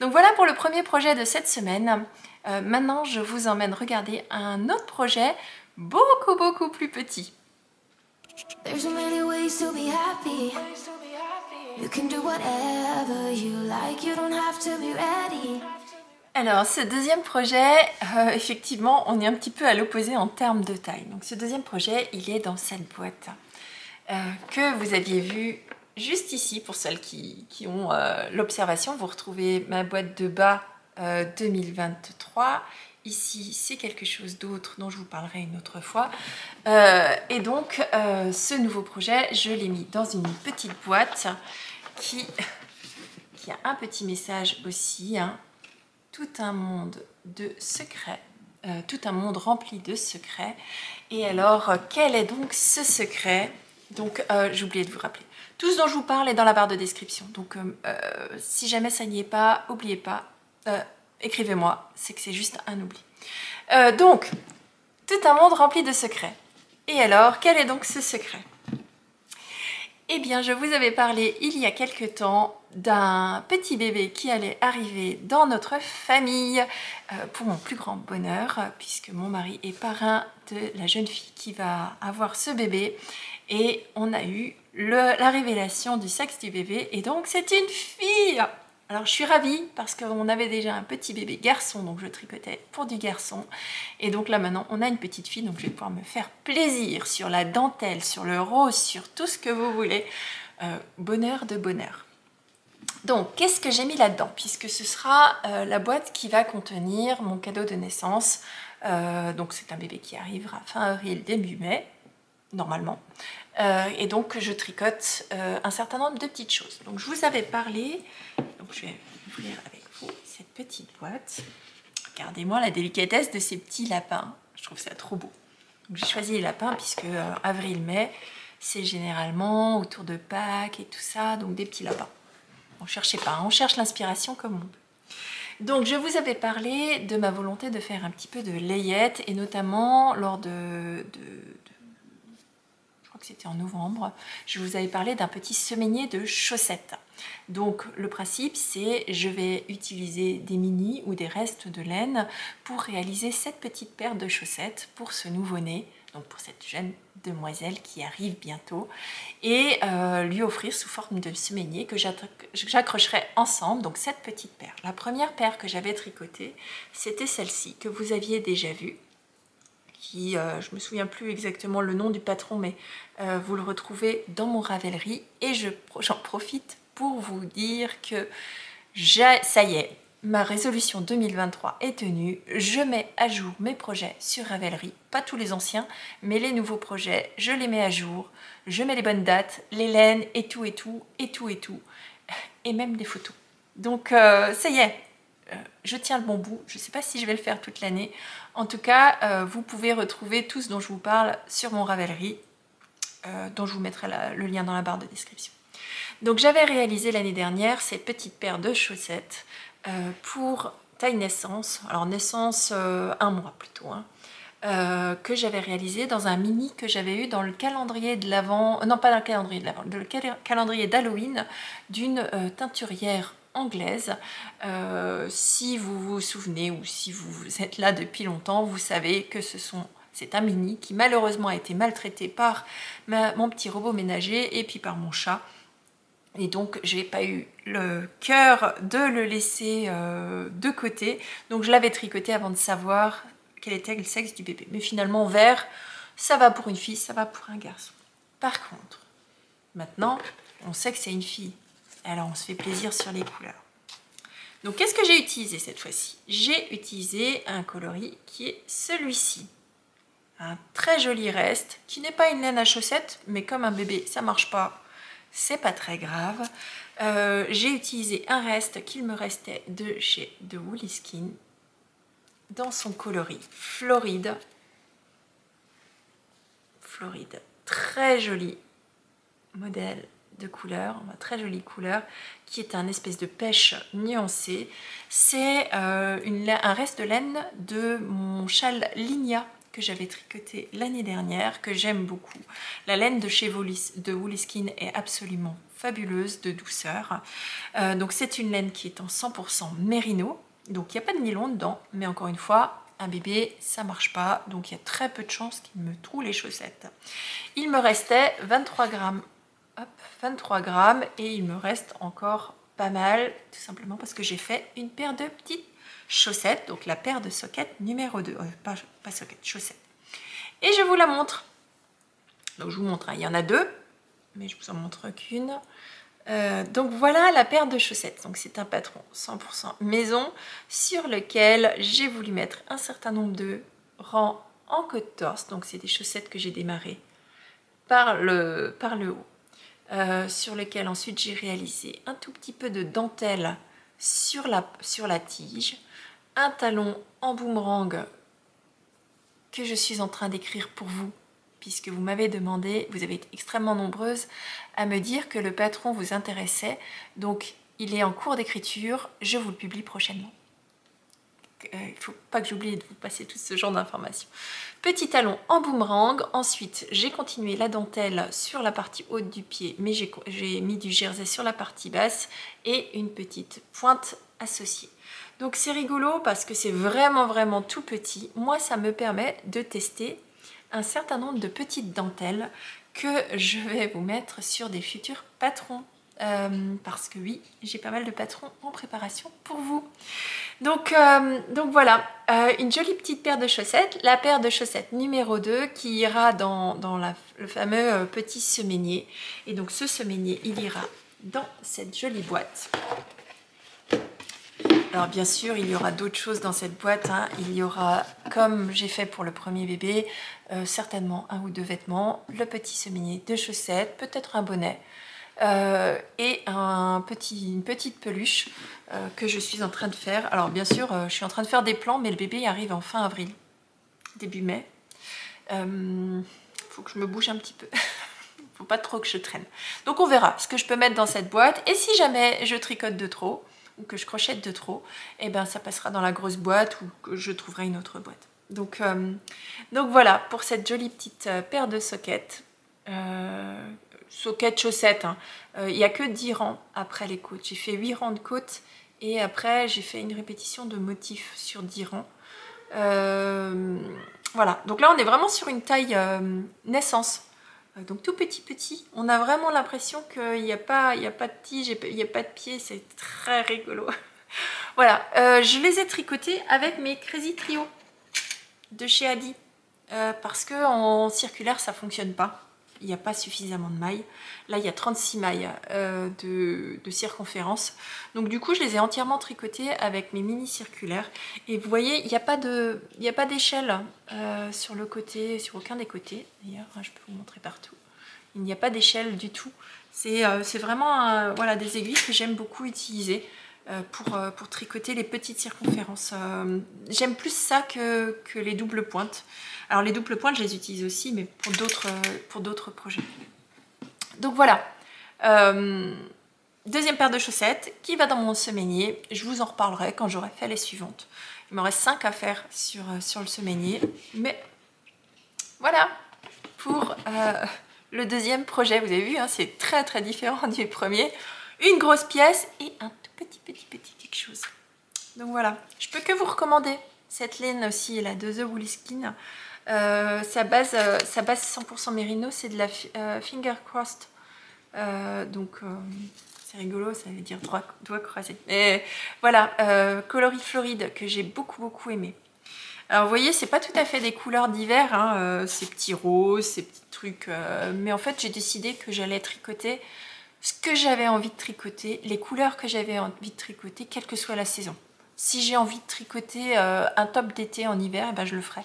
Donc voilà pour le premier projet de cette semaine. Euh, maintenant, je vous emmène regarder un autre projet beaucoup, beaucoup plus petit. There's many ways to be happy. You can do whatever you like. You don't have to be ready. Alors, ce deuxième projet, euh, effectivement, on est un petit peu à l'opposé en termes de taille. Donc, ce deuxième projet, il est dans cette boîte euh, que vous aviez vue juste ici. Pour celles qui, qui ont euh, l'observation, vous retrouvez ma boîte de bas euh, deux mille vingt-trois. Ici, c'est quelque chose d'autre dont je vous parlerai une autre fois. Euh, et donc, euh, ce nouveau projet, je l'ai mis dans une petite boîte qui, qui a un petit message aussi. Hein. Tout un monde de secrets, euh, tout un monde rempli de secrets. Et alors, quel est donc ce secret? Donc, euh, j'ai oublié de vous rappeler. Tout ce dont je vous parle est dans la barre de description. Donc, euh, si jamais ça n'y est pas, n'oubliez pas... Euh, écrivez-moi, c'est que c'est juste un oubli. Euh, donc, tout un monde rempli de secrets. Et alors, quel est donc ce secret? Eh bien, je vous avais parlé il y a quelque temps d'un petit bébé qui allait arriver dans notre famille, euh, pour mon plus grand bonheur, puisque mon mari est parrain de la jeune fille qui va avoir ce bébé. Et on a eu le, la révélation du sexe du bébé, et donc c'est une fille! Alors je suis ravie parce qu'on avait déjà un petit bébé garçon, donc je tricotais pour du garçon. Et donc là maintenant on a une petite fille, donc je vais pouvoir me faire plaisir sur la dentelle, sur le rose, sur tout ce que vous voulez. Euh, bonheur de bonheur. Donc qu'est-ce que j'ai mis là-dedans? Puisque ce sera euh, la boîte qui va contenir mon cadeau de naissance. Euh, donc c'est un bébé qui arrivera fin avril, début mai, normalement. Euh, et donc je tricote euh, un certain nombre de petites choses. Donc je vous avais parlé, donc je vais ouvrir avec vous cette petite boîte. Regardez-moi la délicatesse de ces petits lapins, je trouve ça trop beau. J'ai choisi les lapins puisque euh, avril-mai, c'est généralement autour de Pâques et tout ça, donc des petits lapins. On ne cherchait pas, on cherche l'inspiration comme on peut. Donc je vous avais parlé de ma volonté de faire un petit peu de layette, et notamment lors de... de c'était en novembre, je vous avais parlé d'un petit semainier de chaussettes. Donc le principe c'est je vais utiliser des mini ou des restes de laine pour réaliser cette petite paire de chaussettes pour ce nouveau-né, donc pour cette jeune demoiselle qui arrive bientôt, et euh, lui offrir sous forme de semainier que j'accrocherai ensemble, donc cette petite paire. La première paire que j'avais tricotée, c'était celle-ci, que vous aviez déjà vue, qui, euh, je ne me souviens plus exactement le nom du patron, mais euh, vous le retrouvez dans mon Ravelry, et je, j'en profite pour vous dire que j'ai, ça y est, ma résolution deux mille vingt-trois est tenue, je mets à jour mes projets sur Ravelry, pas tous les anciens, mais les nouveaux projets, je les mets à jour, je mets les bonnes dates, les laines et tout et tout, et tout et tout, et même des photos. Donc euh, ça y est, euh, je tiens le bon bout, je ne sais pas si je vais le faire toute l'année, en tout cas euh, vous pouvez retrouver tout ce dont je vous parle sur mon Ravelry, euh, dont je vous mettrai la, le lien dans la barre de description. Donc j'avais réalisé l'année dernière cette petite paire de chaussettes, Euh, pour taille naissance, alors naissance euh, un mois plutôt, hein, euh, que j'avais réalisé dans un mini que j'avais eu dans le calendrier de l'Avent, non pas dans le calendrier de l'Avent, dans le cal calendrier d'Halloween d'une euh, teinturière anglaise. Euh, si vous vous souvenez ou si vous, vous êtes là depuis longtemps, vous savez que ce sont... C'est un mini qui malheureusement a été maltraité par ma, mon petit robot ménager et puis par mon chat. Et donc, je n'ai pas eu le cœur de le laisser euh, de côté. Donc, je l'avais tricoté avant de savoir quel était le sexe du bébé. Mais finalement, vert, ça va pour une fille, ça va pour un garçon. Par contre, maintenant, on sait que c'est une fille. Alors, on se fait plaisir sur les couleurs. Donc, qu'est-ce que j'ai utilisé cette fois-ci? J'ai utilisé un coloris qui est celui-ci. Un très joli reste, qui n'est pas une laine à chaussettes, mais comme un bébé, ça ne marche pas. C'est pas très grave. Euh, j'ai utilisé un reste qu'il me restait de chez The Woolly Skin dans son coloris Floride. Floride, très joli modèle de couleur, très jolie couleur, qui est un espèce de pêche nuancée. C'est euh, un reste de laine de mon châle Ligna que j'avais tricoté l'année dernière, que j'aime beaucoup. La laine de chez Volis, de Woolly Skin, est absolument fabuleuse, de douceur. Euh, donc c'est une laine qui est en cent pour cent mérino, donc il n'y a pas de nylon dedans, mais encore une fois, un bébé, ça marche pas, donc il y a très peu de chances qu'il me troue les chaussettes. Il me restait vingt-trois grammes, hop, vingt-trois grammes, et il me reste encore pas mal, tout simplement parce que j'ai fait une paire de petites chaussettes, donc la paire de socket numéro deux, euh, pas, pas socket, chaussette. Et je vous la montre. Donc je vous montre, hein. Il y en a deux, mais je vous en montre qu'une. Euh, donc voilà la paire de chaussettes. Donc c'est un patron cent pour cent maison sur lequel j'ai voulu mettre un certain nombre de rangs en côte torse. Donc c'est des chaussettes que j'ai démarrées par le, par le haut, euh, sur lequel ensuite j'ai réalisé un tout petit peu de dentelle sur la, sur la tige, un talon en boomerang que je suis en train d'écrire pour vous, puisque vous m'avez demandé, vous avez été extrêmement nombreuses à me dire que le patron vous intéressait, donc il est en cours d'écriture, je vous le publie prochainement. Il euh, ne faut pas que j'oublie de vous passer tout ce genre d'informations. Petit talon en boomerang, ensuite j'ai continué la dentelle sur la partie haute du pied, mais j'ai mis du jersey sur la partie basse et une petite pointe associée. Donc c'est rigolo parce que c'est vraiment vraiment tout petit. Moi ça me permet de tester un certain nombre de petites dentelles que je vais vous mettre sur des futurs patrons. Euh, parce que oui, j'ai pas mal de patrons en préparation pour vous. Donc, euh, donc voilà, euh, une jolie petite paire de chaussettes, la paire de chaussettes numéro deux qui ira dans, dans la, le fameux euh, petit semainier. Et donc ce semainier, il ira dans cette jolie boîte. Alors bien sûr, il y aura d'autres choses dans cette boîte, hein. Il y aura, comme j'ai fait pour le premier bébé, euh, certainement un ou deux vêtements, le petit semainier, deux chaussettes, peut-être un bonnet. Euh, et un petit, une petite peluche euh, que je suis en train de faire. Alors bien sûr, euh, je suis en train de faire des plans, mais le bébé arrive en fin avril, début mai. Euh, faut que je me bouge un petit peu. Faut pas trop que je traîne. Donc on verra ce que je peux mettre dans cette boîte. Et si jamais je tricote de trop ou que je crochète de trop, eh ben ça passera dans la grosse boîte ou que je trouverai une autre boîte. Donc, euh, donc voilà pour cette jolie petite euh, paire de sockets. Euh, socket chaussettes, hein. euh, il n'y a que dix rangs après les côtes, j'ai fait huit rangs de côtes et après j'ai fait une répétition de motifs sur dix rangs, euh, Voilà, donc là on est vraiment sur une taille euh, naissance, donc tout petit petit. On a vraiment l'impression qu'il n'y a, a pas de tige, il n'y a pas de pied, c'est très rigolo. Voilà, euh, je les ai tricotés avec mes Crazy Trio de chez Adi, euh, parce que en circulaire ça fonctionne pas, il n'y a pas suffisamment de mailles. Là il y a trente-six mailles euh, de, de circonférence, donc du coup je les ai entièrement tricotées avec mes mini circulaires, et vous voyez il n'y a pas de, il n'y a pas d'échelle euh, sur le côté, sur aucun des côtés d'ailleurs, hein, je peux vous montrer partout, il n'y a pas d'échelle du tout. C'est euh, vraiment euh, voilà, des aiguilles que j'aime beaucoup utiliser Pour, pour tricoter les petites circonférences. J'aime plus ça que, que les doubles pointes. Alors les doubles pointes je les utilise aussi, mais pour d'autres pour d'autres projets. Donc voilà, euh, deuxième paire de chaussettes qui va dans mon semainier. Je vous en reparlerai quand j'aurai fait les suivantes. Il me reste cinq à faire sur, sur le semainier, mais voilà pour euh, le deuxième projet. Vous avez vu, hein, c'est très très différent du premier. Une grosse pièce et un tout petit, petit, petit quelque chose. Donc voilà, je peux que vous recommander cette laine aussi, là, de The Woolly Skin. Euh, sa, base, euh, sa base cent pour cent mérino, c'est de la euh, finger crossed. Euh, donc euh, c'est rigolo, ça veut dire doigt, doigt croisé. Mais voilà, euh, coloris Floride que j'ai beaucoup, beaucoup aimé. Alors vous voyez, c'est pas tout à fait des couleurs d'hiver, hein, euh, ces petits roses, ces petits trucs. Euh, mais en fait, j'ai décidé que j'allais tricoter ce que j'avais envie de tricoter, les couleurs que j'avais envie de tricoter, quelle que soit la saison. Si j'ai envie de tricoter euh, un top d'été en hiver, eh ben je le ferai.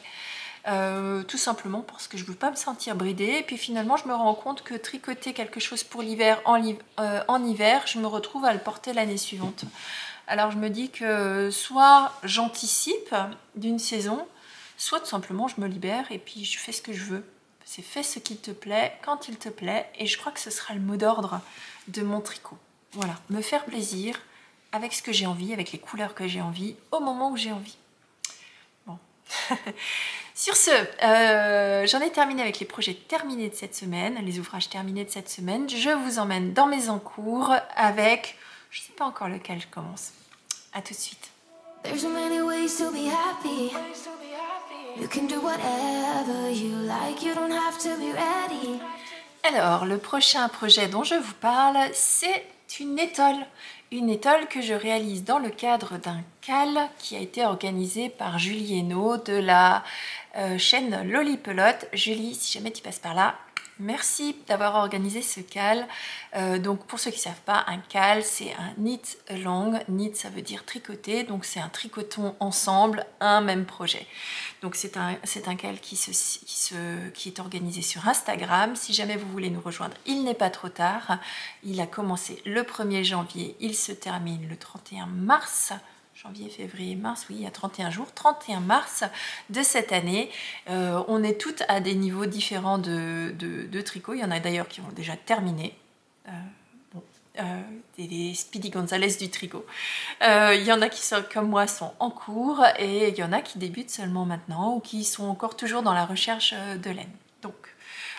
Euh, tout simplement parce que je ne veux pas me sentir bridée. Et puis finalement, je me rends compte que tricoter quelque chose pour l'hiver en, euh, en hiver, je me retrouve à le porter l'année suivante. Alors je me dis que soit j'anticipe d'une saison, soit tout simplement je me libère et puis je fais ce que je veux. C'est fais ce qu'il te plaît, quand il te plaît, et je crois que ce sera le mot d'ordre de mon tricot. Voilà, me faire plaisir avec ce que j'ai envie, avec les couleurs que j'ai envie, au moment où j'ai envie. Bon. Sur ce, euh, j'en ai terminé avec les projets terminés de cette semaine, les ouvrages terminés de cette semaine. Je vous emmène dans mes encours avec, je ne sais pas encore lequel je commence. À tout de suite. Alors, le prochain projet dont je vous parle, c'est une étole. Une étole que je réalise dans le cadre d'un cal qui a été organisé par Julie Hainaut de la euh, chaîne Loli Pelote. Julie, si jamais tu passes par là, merci d'avoir organisé ce cal. Euh, donc pour ceux qui ne savent pas, un cal c'est un knit along. Knit ça veut dire tricoter, donc c'est un tricoton ensemble, un même projet. Donc c'est un, un cal qui, se, qui, se, qui est organisé sur Instagram. Si jamais vous voulez nous rejoindre, il n'est pas trop tard. Il a commencé le premier janvier, il se termine le trente et un mars. Janvier, février, mars, oui, il y a trente et un jours, trente et un mars de cette année. Euh, on est toutes à des niveaux différents de, de, de tricot. Il y en a d'ailleurs qui ont déjà terminé. Euh, bon, euh, des, des Speedy Gonzales du tricot. Euh, il y en a qui, sont, comme moi, sont en cours et il y en a qui débutent seulement maintenant ou qui sont encore toujours dans la recherche de laine. Donc,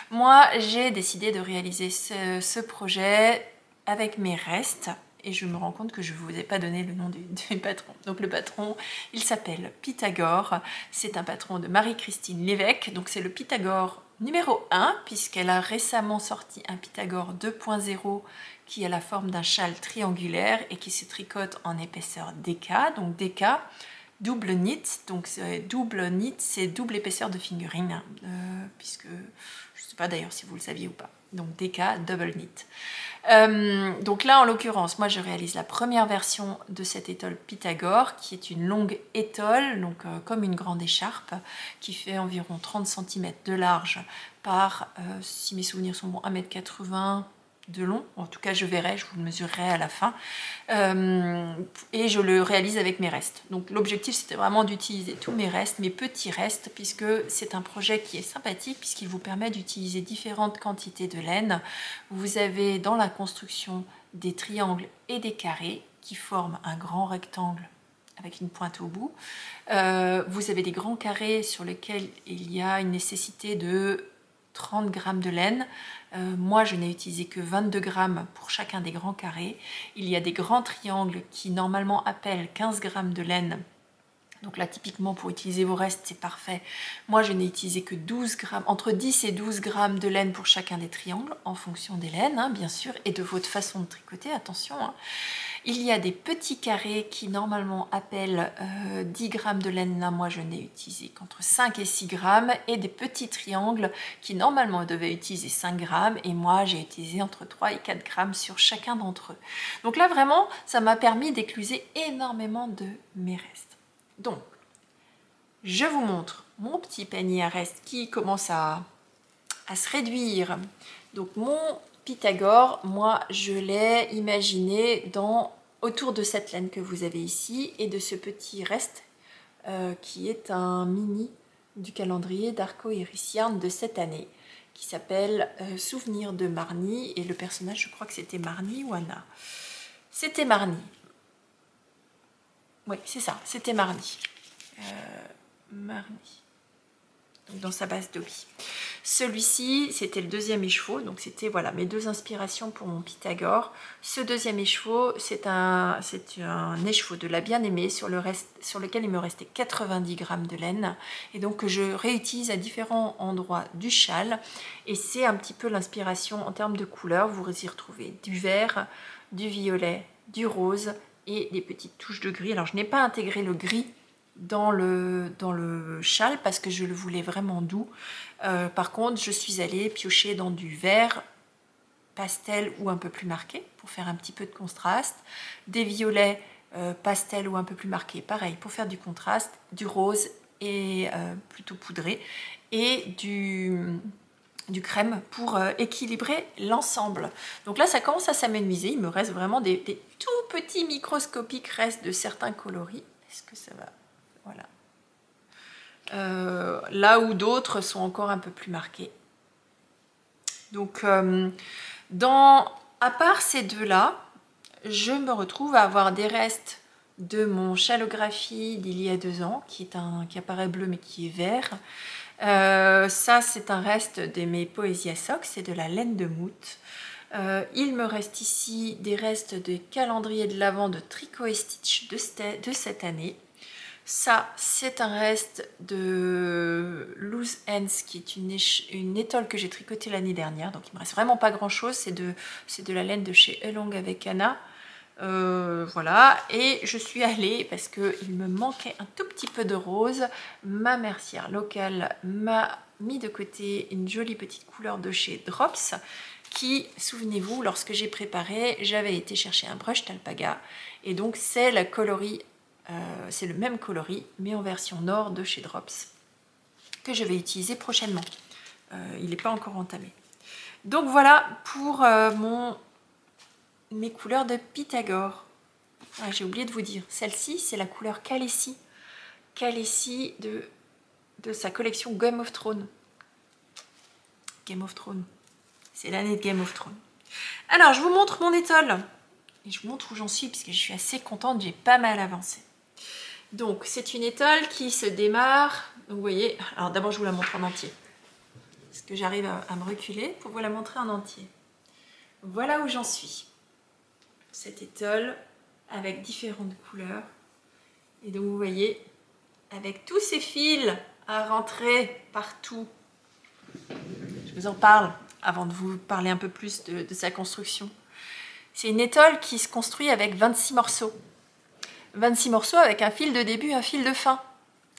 moi, j'ai décidé de réaliser ce, ce projet avec mes restes. Et je me rends compte que je ne vous ai pas donné le nom du, du patron. Donc le patron, il s'appelle Pythagore. C'est un patron de Marie-Christine Lévesque. Donc c'est le Pythagore numéro un, puisqu'elle a récemment sorti un Pythagore deux point zéro qui a la forme d'un châle triangulaire et qui se tricote en épaisseur D K. Donc D K, double knit. Donc double knit, c'est double épaisseur de fingering, hein, euh, puisque je ne sais pas d'ailleurs si vous le saviez ou pas. Donc D K, double knit. Euh, donc là en l'occurrence moi je réalise la première version de cette étole Pythagore qui est une longue étole, donc euh, comme une grande écharpe qui fait environ trente centimètres de large par euh, si mes souvenirs sont bons un mètre quatre-vingts de long, en tout cas je verrai, je vous le mesurerai à la fin, euh, et je le réalise avec mes restes. Donc l'objectif c'était vraiment d'utiliser tous mes restes, mes petits restes, puisque c'est un projet qui est sympathique puisqu'il vous permet d'utiliser différentes quantités de laine. Vous avez dans la construction des triangles et des carrés qui forment un grand rectangle avec une pointe au bout. Euh, vous avez des grands carrés sur lesquels il y a une nécessité de trente grammes de laine. Euh, moi je n'ai utilisé que vingt-deux grammes pour chacun des grands carrés. Il y a des grands triangles qui normalement appellent quinze grammes de laine Donc là, typiquement, pour utiliser vos restes, c'est parfait. Moi, je n'ai utilisé que douze grammes, entre dix et douze grammes de laine pour chacun des triangles, en fonction des laines, hein, bien sûr, et de votre façon de tricoter, attention. Hein. Il y a des petits carrés qui, normalement, appellent euh, dix grammes de laine. Là, moi, je n'ai utilisé qu'entre cinq et six grammes, et des petits triangles qui, normalement, devaient utiliser cinq grammes, et moi, j'ai utilisé entre trois et quatre grammes sur chacun d'entre eux. Donc là, vraiment, ça m'a permis d'écluser énormément de mes restes. Donc, je vous montre mon petit panier à restes qui commence à, à se réduire. Donc, mon Pythagore, moi, je l'ai imaginé dans, autour de cette laine que vous avez ici et de ce petit reste euh, qui est un mini du calendrier d'Arco Iris Yarn de cette année qui s'appelle euh, Souvenir de Marnie, et le personnage, je crois que c'était Marnie ou Anna. C'était Marnie. Oui, c'est ça, c'était Marnie. Euh, Marnie. Donc dans sa base Dobby. Celui-ci, c'était le deuxième écheveau, donc c'était voilà mes deux inspirations pour mon Pythagore. Ce deuxième écheveau, c'est un, un écheveau de la bien-aimée sur, le reste, sur lequel il me restait quatre-vingt-dix grammes de laine, et donc que je réutilise à différents endroits du châle, et c'est un petit peu l'inspiration en termes de couleurs. Vous y retrouvez du vert, du violet, du rose, et des petites touches de gris. Alors je n'ai pas intégré le gris dans le, dans le châle parce que je le voulais vraiment doux. Euh, par contre, je suis allée piocher dans du vert pastel ou un peu plus marqué pour faire un petit peu de contraste, des violets euh, pastel ou un peu plus marqué, pareil pour faire du contraste, du rose et euh, plutôt poudré, et du... du crème pour euh, équilibrer l'ensemble. Donc là, ça commence à s'amenuiser. Il me reste vraiment des, des tout petits microscopiques restes de certains coloris. Est-ce que ça va? Voilà. Euh, là où d'autres sont encore un peu plus marqués. Donc, euh, dans, à part ces deux-là, je me retrouve à avoir des restes de mon chalographie d'il y a deux ans, qui, est un, qui apparaît bleu mais qui est vert. Euh, ça, c'est un reste de mes Poésia Socks, c'est de la laine de mout. Euh, il me reste ici des restes de calendrier de l'Avent de Tricot et Stitch de, cette, de cette année. Ça, c'est un reste de Loose Ends, qui est une, une étole que j'ai tricotée l'année dernière. Donc, il me reste vraiment pas grand-chose. C'est de, c'est de la laine de chez Elong avec Anna. Euh, voilà, et je suis allée parce qu'il me manquait un tout petit peu de rose. Ma mercière locale m'a mis de côté une jolie petite couleur de chez Drops qui, souvenez-vous, lorsque j'ai préparé, j'avais été chercher un brush d'alpaga, et donc c'est la coloris, euh, c'est le même coloris mais en version nord de chez Drops que je vais utiliser prochainement. Euh, il n'est pas encore entamé. Donc voilà pour euh, mon... mes couleurs de Pythagore. Ah, j'ai oublié de vous dire, celle-ci c'est la couleur Khaleesi, Khaleesi de, de sa collection Game of Thrones. Game of Thrones, c'est l'année de Game of Thrones. Alors je vous montre mon étole et je vous montre où j'en suis puisque je suis assez contente, j'ai pas mal avancé. Donc c'est une étole qui se démarre, donc, vous voyez, alors d'abord je vous la montre en entier parce que j'arrive à, à me reculer pour vous la montrer en entier. Voilà où j'en suis. Cette étole avec différentes couleurs, et donc vous voyez avec tous ces fils à rentrer partout. Je vous en parle avant de vous parler un peu plus de, de sa construction. C'est une étole qui se construit avec vingt-six morceaux, vingt-six morceaux avec un fil de début, un fil de fin,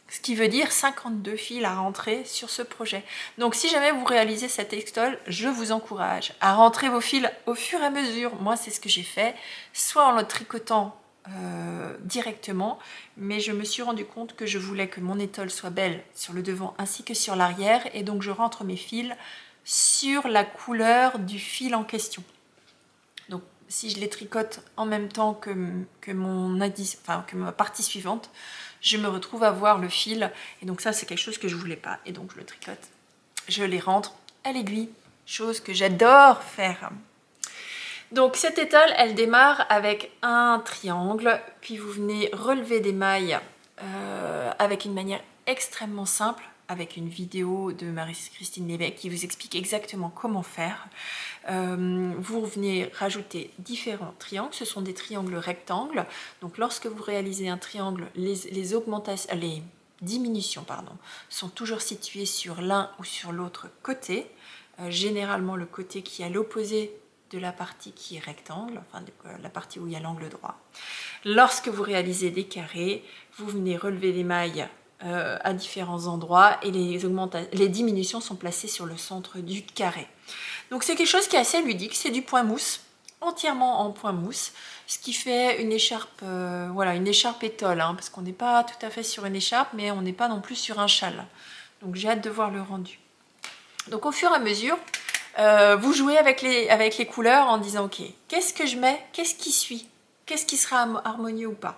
ce qui veut dire cinquante-deux fils à rentrer sur ce projet. Donc si jamais vous réalisez cette étole, je vous encourage à rentrer vos fils au fur et à mesure. Moi, c'est ce que j'ai fait, soit en le tricotant euh, directement, mais je me suis rendu compte que je voulais que mon étole soit belle sur le devant ainsi que sur l'arrière, et donc je rentre mes fils sur la couleur du fil en question. Donc si je les tricote en même temps que, que, mon indice, enfin, que ma partie suivante, je me retrouve à voir le fil, et donc ça c'est quelque chose que je voulais pas, et donc je le tricote, je les rentre à l'aiguille, chose que j'adore faire. Donc cette étale, elle démarre avec un triangle, puis vous venez relever des mailles euh, avec une manière extrêmement simple, avec une vidéo de Marie-Christine Lévesque qui vous explique exactement comment faire. Euh, vous venez rajouter différents triangles. Ce sont des triangles rectangles. Donc lorsque vous réalisez un triangle, les, les augmentations, les diminutions pardon, sont toujours situées sur l'un ou sur l'autre côté. Euh, généralement le côté qui est à l'opposé de la partie qui est rectangle, enfin de la partie où il y a l'angle droit. Lorsque vous réalisez des carrés, vous venez relever les mailles euh, à différents endroits et les, augmentations, les diminutions sont placées sur le centre du carré. Donc c'est quelque chose qui est assez ludique, c'est du point mousse, entièrement en point mousse, ce qui fait une écharpe, euh, voilà, une écharpe étole, hein, parce qu'on n'est pas tout à fait sur une écharpe, mais on n'est pas non plus sur un châle. Donc j'ai hâte de voir le rendu. Donc au fur et à mesure, Euh, vous jouez avec les, avec les couleurs en disant ok, qu'est-ce que je mets, qu'est-ce qui suit, qu'est-ce qui sera harmonieux ou pas.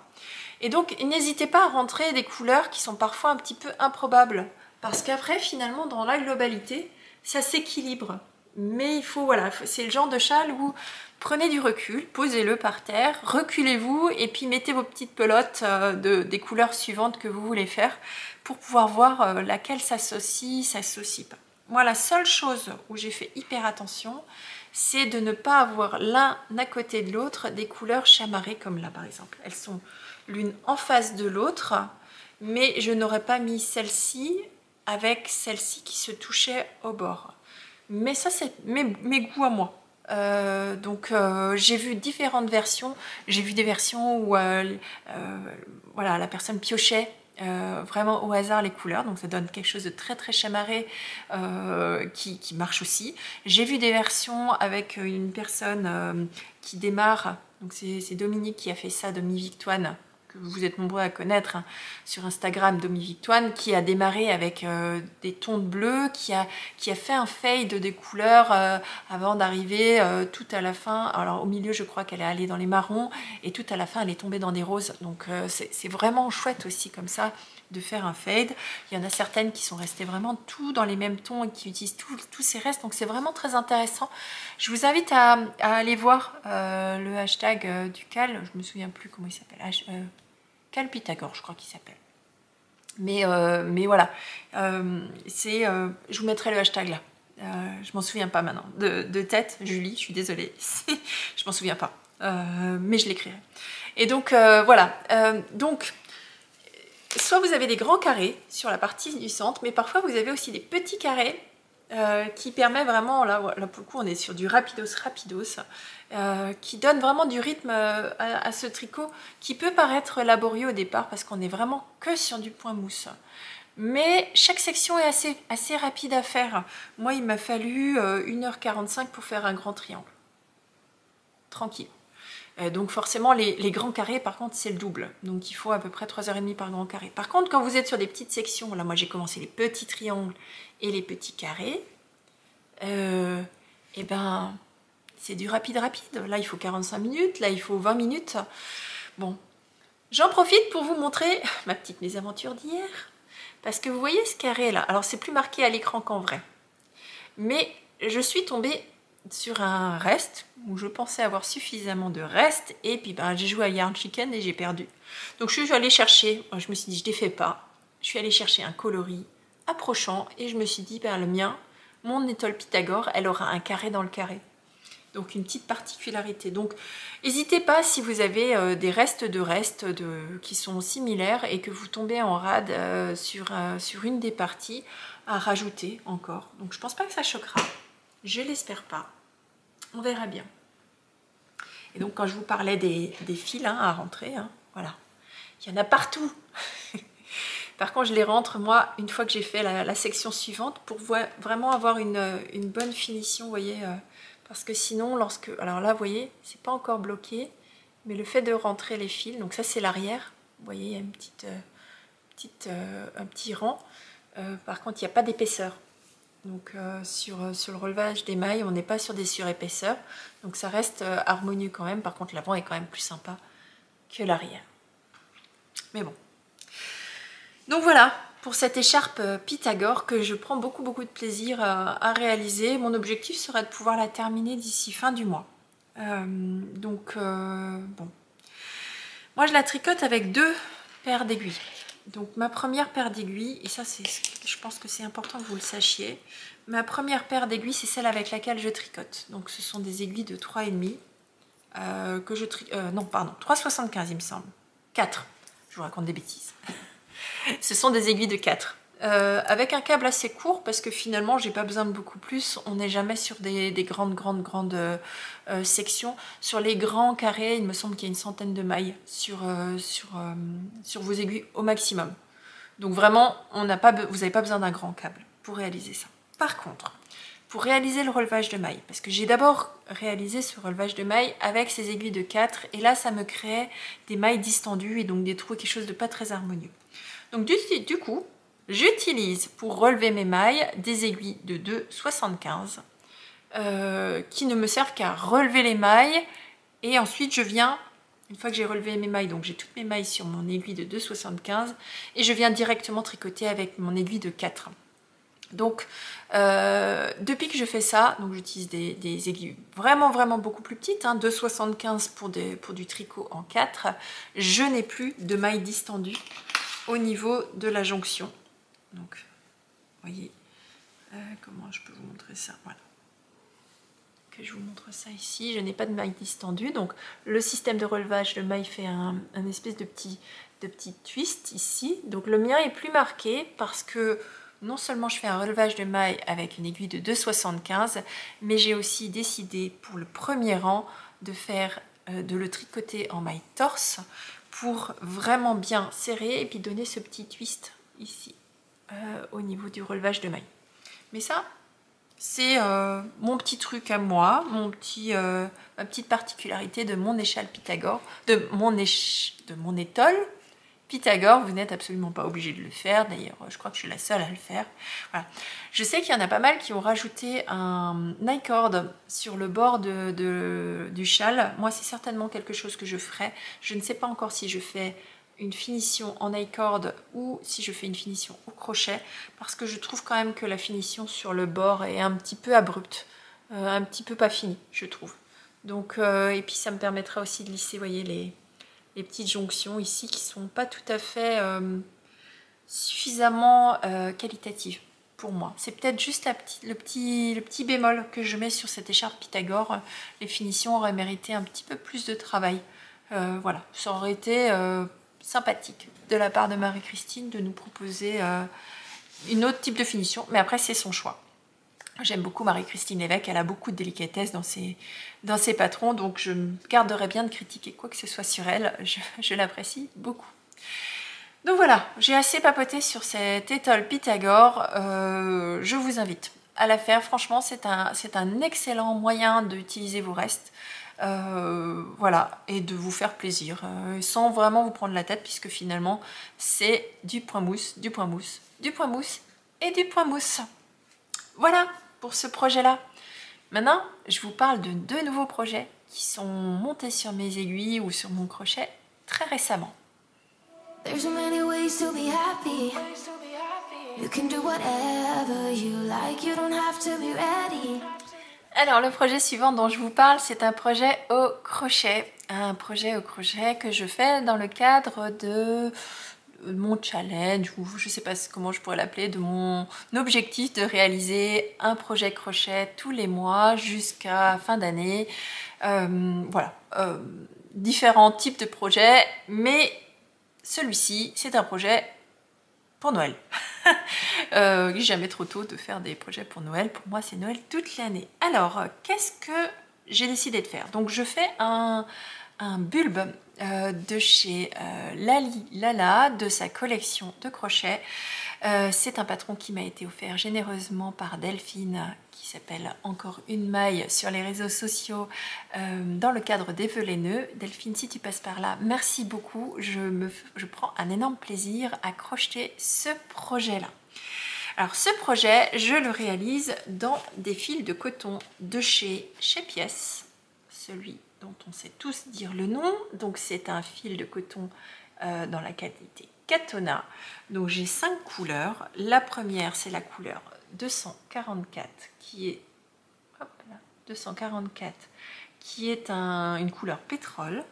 Et donc n'hésitez pas à rentrer des couleurs qui sont parfois un petit peu improbables, parce qu'après finalement dans la globalité ça s'équilibre, mais il faut, voilà, c'est le genre de châle où prenez du recul, posez-le par terre, reculez-vous et puis mettez vos petites pelotes euh, de, des couleurs suivantes que vous voulez faire pour pouvoir voir euh, laquelle s'associe, s'associe pas. Moi, la seule chose où j'ai fait hyper attention, c'est de ne pas avoir l'un à côté de l'autre des couleurs chamarrées comme là, par exemple. Elles sont l'une en face de l'autre, mais je n'aurais pas mis celle-ci avec celle-ci qui se touchait au bord. Mais ça, c'est mes, mes goûts à moi. Euh, donc, euh, j'ai vu différentes versions. J'ai vu des versions où euh, euh, voilà, la personne piochait Euh, vraiment au hasard les couleurs, donc ça donne quelque chose de très très chamarré euh, qui, qui marche aussi. J'ai vu des versions avec une personne euh, qui démarre, donc c'est Dominique qui a fait ça, Dominique Victoine, que vous êtes nombreux à connaître hein, sur Instagram, Dominique Victoine, qui a démarré avec euh, des tons de bleu, qui a, qui a fait un fade des couleurs euh, avant d'arriver euh, tout à la fin. Alors au milieu je crois qu'elle est allée dans les marrons et tout à la fin elle est tombée dans des roses, donc euh, c'est vraiment chouette aussi comme ça de faire un fade. Il y en a certaines qui sont restées vraiment tout dans les mêmes tons et qui utilisent tous ces restes, donc c'est vraiment très intéressant. Je vous invite à, à aller voir euh, le hashtag euh, du cal, je me souviens plus comment il s'appelle, H, euh, cal Pythagore je crois qu'il s'appelle, mais, euh, mais voilà, euh, c'est, euh, je vous mettrai le hashtag là, euh, je m'en souviens pas maintenant, de, de tête, Julie, je suis désolée, je m'en souviens pas, euh, mais je l'écrirai. Et donc euh, voilà, euh, donc soit vous avez des grands carrés sur la partie du centre, mais parfois vous avez aussi des petits carrés euh, qui permettent vraiment, là, là pour le coup on est sur du rapidos rapidos, euh, qui donne vraiment du rythme à, à ce tricot qui peut paraître laborieux au départ parce qu'on est vraiment que sur du point mousse. Mais chaque section est assez, assez rapide à faire. Moi il m'a fallu euh, une heure quarante-cinq pour faire un grand triangle. Tranquille. Donc forcément les, les grands carrés par contre c'est le double, donc il faut à peu près trois heures trente par grand carré. Par contre quand vous êtes sur des petites sections, là moi j'ai commencé les petits triangles et les petits carrés, euh, et ben c'est du rapide rapide, là il faut quarante-cinq minutes, là il faut vingt minutes. Bon, j'en profite pour vous montrer ma petite mésaventure d'hier, parce que vous voyez ce carré là, alors c'est plus marqué à l'écran qu'en vrai, mais je suis tombée sur un reste où je pensais avoir suffisamment de reste, et puis ben, j'ai joué à Yarn Chicken et j'ai perdu. Donc je suis allée chercher, je me suis dit je ne les fais pas, je suis allée chercher un coloris approchant et je me suis dit ben, le mien, mon étole Pythagore, elle aura un carré dans le carré. Donc une petite particularité. Donc n'hésitez pas si vous avez euh, des restes de restes de, qui sont similaires et que vous tombez en rade euh, sur, euh, sur une des parties, à rajouter encore. Donc je pense pas que ça choquera. Je l'espère pas. On verra bien. Et donc quand je vous parlais des, des fils hein, à rentrer, hein, voilà, il y en a partout. Par contre, je les rentre moi une fois que j'ai fait la, la section suivante pour vraiment avoir une, une bonne finition, vous voyez. Euh, parce que sinon, lorsque, alors là, vous voyez, c'est pas encore bloqué, mais le fait de rentrer les fils, donc ça c'est l'arrière, vous voyez, il y a une petite, euh, petite, euh, un petit rang. Euh, par contre, il n'y a pas d'épaisseur. Donc euh, sur, sur le relevage des mailles, on n'est pas sur des surépaisseurs, donc ça reste euh, harmonieux quand même. Par contre, l'avant est quand même plus sympa que l'arrière. Mais bon. Donc voilà pour cette écharpe Pythagore que je prends beaucoup beaucoup de plaisir euh, à réaliser. Mon objectif sera de pouvoir la terminer d'ici fin du mois. Euh, donc euh, bon, moi je la tricote avec deux paires d'aiguilles. Donc ma première paire d'aiguilles, et ça c'est, je pense que c'est important que vous le sachiez, ma première paire d'aiguilles c'est celle avec laquelle je tricote. Donc ce sont des aiguilles de trois virgule cinq euh, que je tricote, euh, non pardon, trois virgule soixante-quinze il me semble, quatre, je vous raconte des bêtises. Ce sont des aiguilles de quatre. Euh, avec un câble assez court parce que finalement j'ai pas besoin de beaucoup plus, on n'est jamais sur des, des grandes grandes grandes euh, sections. Sur les grands carrés il me semble qu'il y a une centaine de mailles sur, euh, sur, euh, sur vos aiguilles au maximum, donc vraiment on n'a pas, vous n'avez pas besoin d'un grand câble pour réaliser ça. Par contre, pour réaliser le relevage de mailles, parce que j'ai d'abord réalisé ce relevage de mailles avec ces aiguilles de quatre et là ça me créait des mailles distendues et donc des trous et quelque chose de pas très harmonieux, donc du, du coup j'utilise pour relever mes mailles des aiguilles de deux virgule soixante-quinze euh, qui ne me servent qu'à relever les mailles, et ensuite je viens, une fois que j'ai relevé mes mailles, donc j'ai toutes mes mailles sur mon aiguille de deux virgule soixante-quinze et je viens directement tricoter avec mon aiguille de quatre. Donc euh, depuis que je fais ça, donc j'utilise des, des aiguilles vraiment vraiment beaucoup plus petites, hein, deux virgule soixante-quinze pour, des, pour du tricot en quatre, je n'ai plus de mailles distendues au niveau de la jonction. Donc, vous voyez, euh, comment je peux vous montrer ça, voilà. Que je vous montre ça ici, je n'ai pas de maille distendue, donc le système de relevage, le maille fait un, un espèce de petit, de petit twist ici. Donc le mien est plus marqué parce que non seulement je fais un relevage de maille avec une aiguille de deux virgule soixante-quinze, mais j'ai aussi décidé pour le premier rang de faire, euh, de le tricoter en maille torse pour vraiment bien serrer et puis donner ce petit twist ici. Euh, au niveau du relevage de maille. Mais ça, c'est euh, mon petit truc à moi, mon petit, euh, ma petite particularité de mon échelle Pythagore, de mon, éche, de mon étole Pythagore. Vous n'êtes absolument pas obligé de le faire, d'ailleurs je crois que je suis la seule à le faire. Voilà. Je sais qu'il y en a pas mal qui ont rajouté un naicord sur le bord de, de, du châle. Moi c'est certainement quelque chose que je ferai. Je ne sais pas encore si je fais une finition en I-cord ou si je fais une finition au crochet, parce que je trouve quand même que la finition sur le bord est un petit peu abrupte, euh, un petit peu pas finie je trouve. Donc euh, et puis ça me permettra aussi de lisser, voyez, les, les petites jonctions ici qui sont pas tout à fait euh, suffisamment euh, qualitatives pour moi. C'est peut-être juste la petite, le, petit, le petit bémol que je mets sur cette écharpe Pythagore. Les finitions auraient mérité un petit peu plus de travail, euh, voilà, ça aurait été euh, sympathique de la part de Marie-Christine de nous proposer euh, une autre type de finition, mais après c'est son choix. J'aime beaucoup Marie-Christine Lévesque, elle a beaucoup de délicatesse dans ses, dans ses patrons, donc je me garderai bien de critiquer quoi que ce soit sur elle, je, je l'apprécie beaucoup. Donc voilà, j'ai assez papoté sur cette étole Pythagore, euh, je vous invite à la faire, franchement c'est un, c'est un excellent moyen d'utiliser vos restes. Euh, voilà, et de vous faire plaisir euh, sans vraiment vous prendre la tête, puisque finalement c'est du point mousse, du point mousse, du point mousse et du point mousse. Voilà pour ce projet là. Maintenant je vous parle de deux nouveaux projets qui sont montés sur mes aiguilles ou sur mon crochet très récemment. Alors le projet suivant dont je vous parle, c'est un projet au crochet, un projet au crochet que je fais dans le cadre de mon challenge, ou je sais pas comment je pourrais l'appeler, de mon objectif de réaliser un projet crochet tous les mois jusqu'à fin d'année. Euh, voilà, euh, différents types de projets, mais celui-ci c'est un projet pour Noël. euh, jamais trop tôt de faire des projets pour Noël, pour moi c'est Noël toute l'année. Alors qu'est-ce que j'ai décidé de faire? Donc je fais un, un bulbe euh, de chez euh, Lalylala, de sa collection de crochets. Euh, c'est un patron qui m'a été offert généreusement par Delphine, qui s'appelle Encore une maille sur les réseaux sociaux, euh, dans le cadre des Vœux les Nœuds. Delphine, si tu passes par là, merci beaucoup, je, me, je prends un énorme plaisir à crocheter ce projet-là. Alors ce projet, je le réalise dans des fils de coton de chez Scheepjes, celui dont on sait tous dire le nom. Donc c'est un fil de coton euh, dans la qualité Catona. Donc j'ai cinq couleurs. La première, c'est la couleur deux cent quarante-quatre qui est, hop là, deux cent quarante-quatre, qui est un, une couleur pétrole.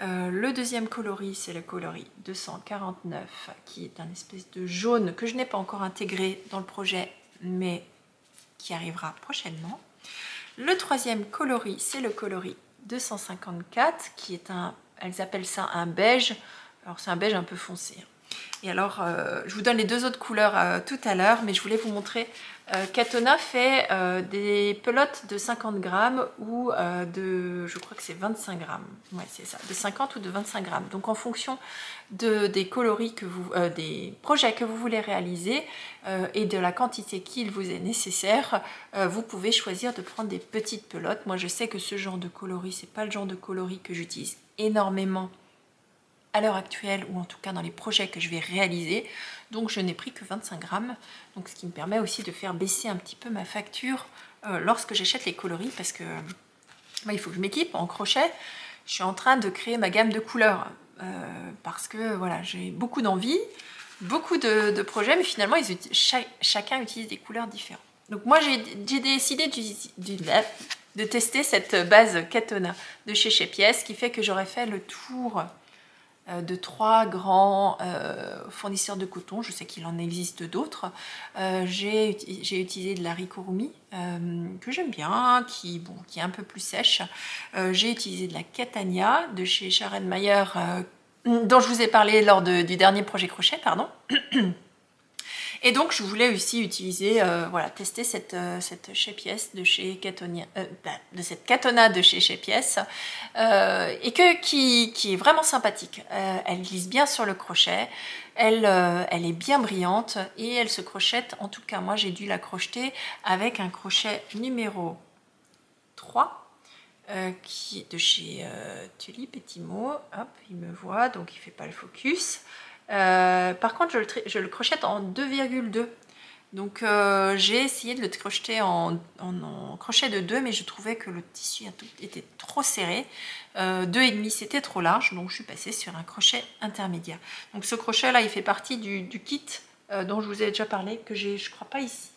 Euh, le deuxième coloris, c'est le coloris deux cent quarante-neuf, qui est un espèce de jaune que je n'ai pas encore intégré dans le projet, mais qui arrivera prochainement. Le troisième coloris, c'est le coloris deux cent cinquante-quatre, qui est un, elles appellent ça un beige, alors c'est un beige un peu foncé. Et alors, euh, je vous donne les deux autres couleurs euh, tout à l'heure, mais je voulais vous montrer, euh, Catona fait euh, des pelotes de cinquante grammes ou euh, de, je crois que c'est vingt-cinq grammes, ouais c'est ça, de cinquante ou de vingt-cinq grammes. Donc en fonction de, des coloris, que vous, euh, des projets que vous voulez réaliser euh, et de la quantité qu'il vous est nécessaire, euh, vous pouvez choisir de prendre des petites pelotes. Moi je sais que ce genre de coloris, c'est pas le genre de coloris que j'utilise énormément à l'heure actuelle, ou en tout cas dans les projets que je vais réaliser, donc je n'ai pris que vingt-cinq grammes, donc ce qui me permet aussi de faire baisser un petit peu ma facture euh, lorsque j'achète les coloris, parce que bah, il faut que je m'équipe en crochet. Je suis en train de créer ma gamme de couleurs euh, parce que voilà, j'ai beaucoup d'envie, beaucoup de, de projets, mais finalement ils, chaque, chacun utilise des couleurs différentes. Donc moi j'ai décidé du, du, de tester cette base Catona de chez Scheepjes, qui fait que j'aurais fait le tour de trois grands euh, fournisseurs de coton. Je sais qu'il en existe d'autres. Euh, j'ai utilisé de la Rikurumi, euh, que j'aime bien, qui, bon, qui est un peu plus sèche. Euh, j'ai utilisé de la Catania de chez Sharon Mayer, euh, dont je vous ai parlé lors de, du dernier projet crochet, pardon. Et donc je voulais aussi utiliser, euh, voilà, tester cette, euh, cette Scheepjes de chez Catonia, euh, de cette Catona de chez Scheepjes, euh, et que qui, qui est vraiment sympathique. Euh, elle glisse bien sur le crochet, elle, euh, elle est bien brillante et elle se crochette. En tout cas, moi j'ai dû la crocheter avec un crochet numéro trois. Euh, qui de chez euh, Tully Petit Mot. Hop, il me voit, donc il fait pas le focus. Euh, par contre je le, je le crochette en deux virgule deux, donc euh, j'ai essayé de le crocheter en, en, en crochet de deux, mais je trouvais que le tissu était trop serré, euh, deux virgule cinq c'était trop large, donc je suis passée sur un crochet intermédiaire. Donc ce crochet là, il fait partie du, du kit euh, dont je vous ai déjà parlé, que j'ai, je crois, pas ici.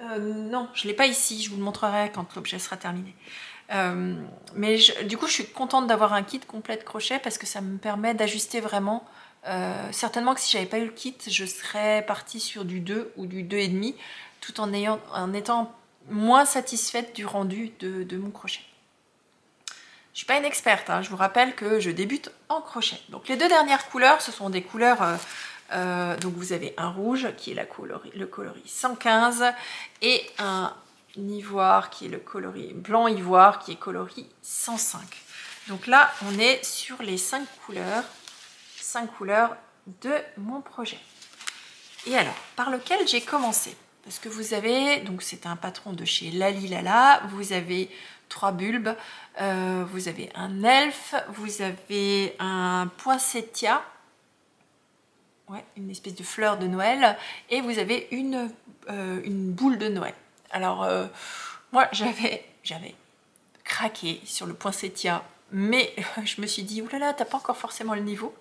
Euh, non, je ne l'ai pas ici, je vous le montrerai quand l'objet sera terminé. Euh, mais je, du coup, je suis contente d'avoir un kit complet de crochet, parce que ça me permet d'ajuster vraiment. Euh, certainement que si j'avais pas eu le kit, je serais partie sur du deux ou du deux virgule cinq, tout en, ayant, en étant moins satisfaite du rendu de, de mon crochet. Je ne suis pas une experte, hein, je vous rappelle que je débute en crochet. Donc les deux dernières couleurs, ce sont des couleurs... Euh, Euh, donc vous avez un rouge qui est la coloris, le coloris cent quinze, et un ivoire qui est le coloris blanc ivoire, qui est coloris cent cinq. Donc là on est sur les cinq couleurs de mon projet. Et alors, par lequel j'ai commencé, parce que vous avez, donc c'est un patron de chez Lalylala, vous avez trois bulbes, euh, vous avez un elfe, vous avez un poinsettia. Ouais, une espèce de fleur de Noël, et vous avez une, euh, une boule de Noël. Alors euh, moi j'avais j'avais craqué sur le poinsettia, mais je me suis dit oulala, t'as pas encore forcément le niveau,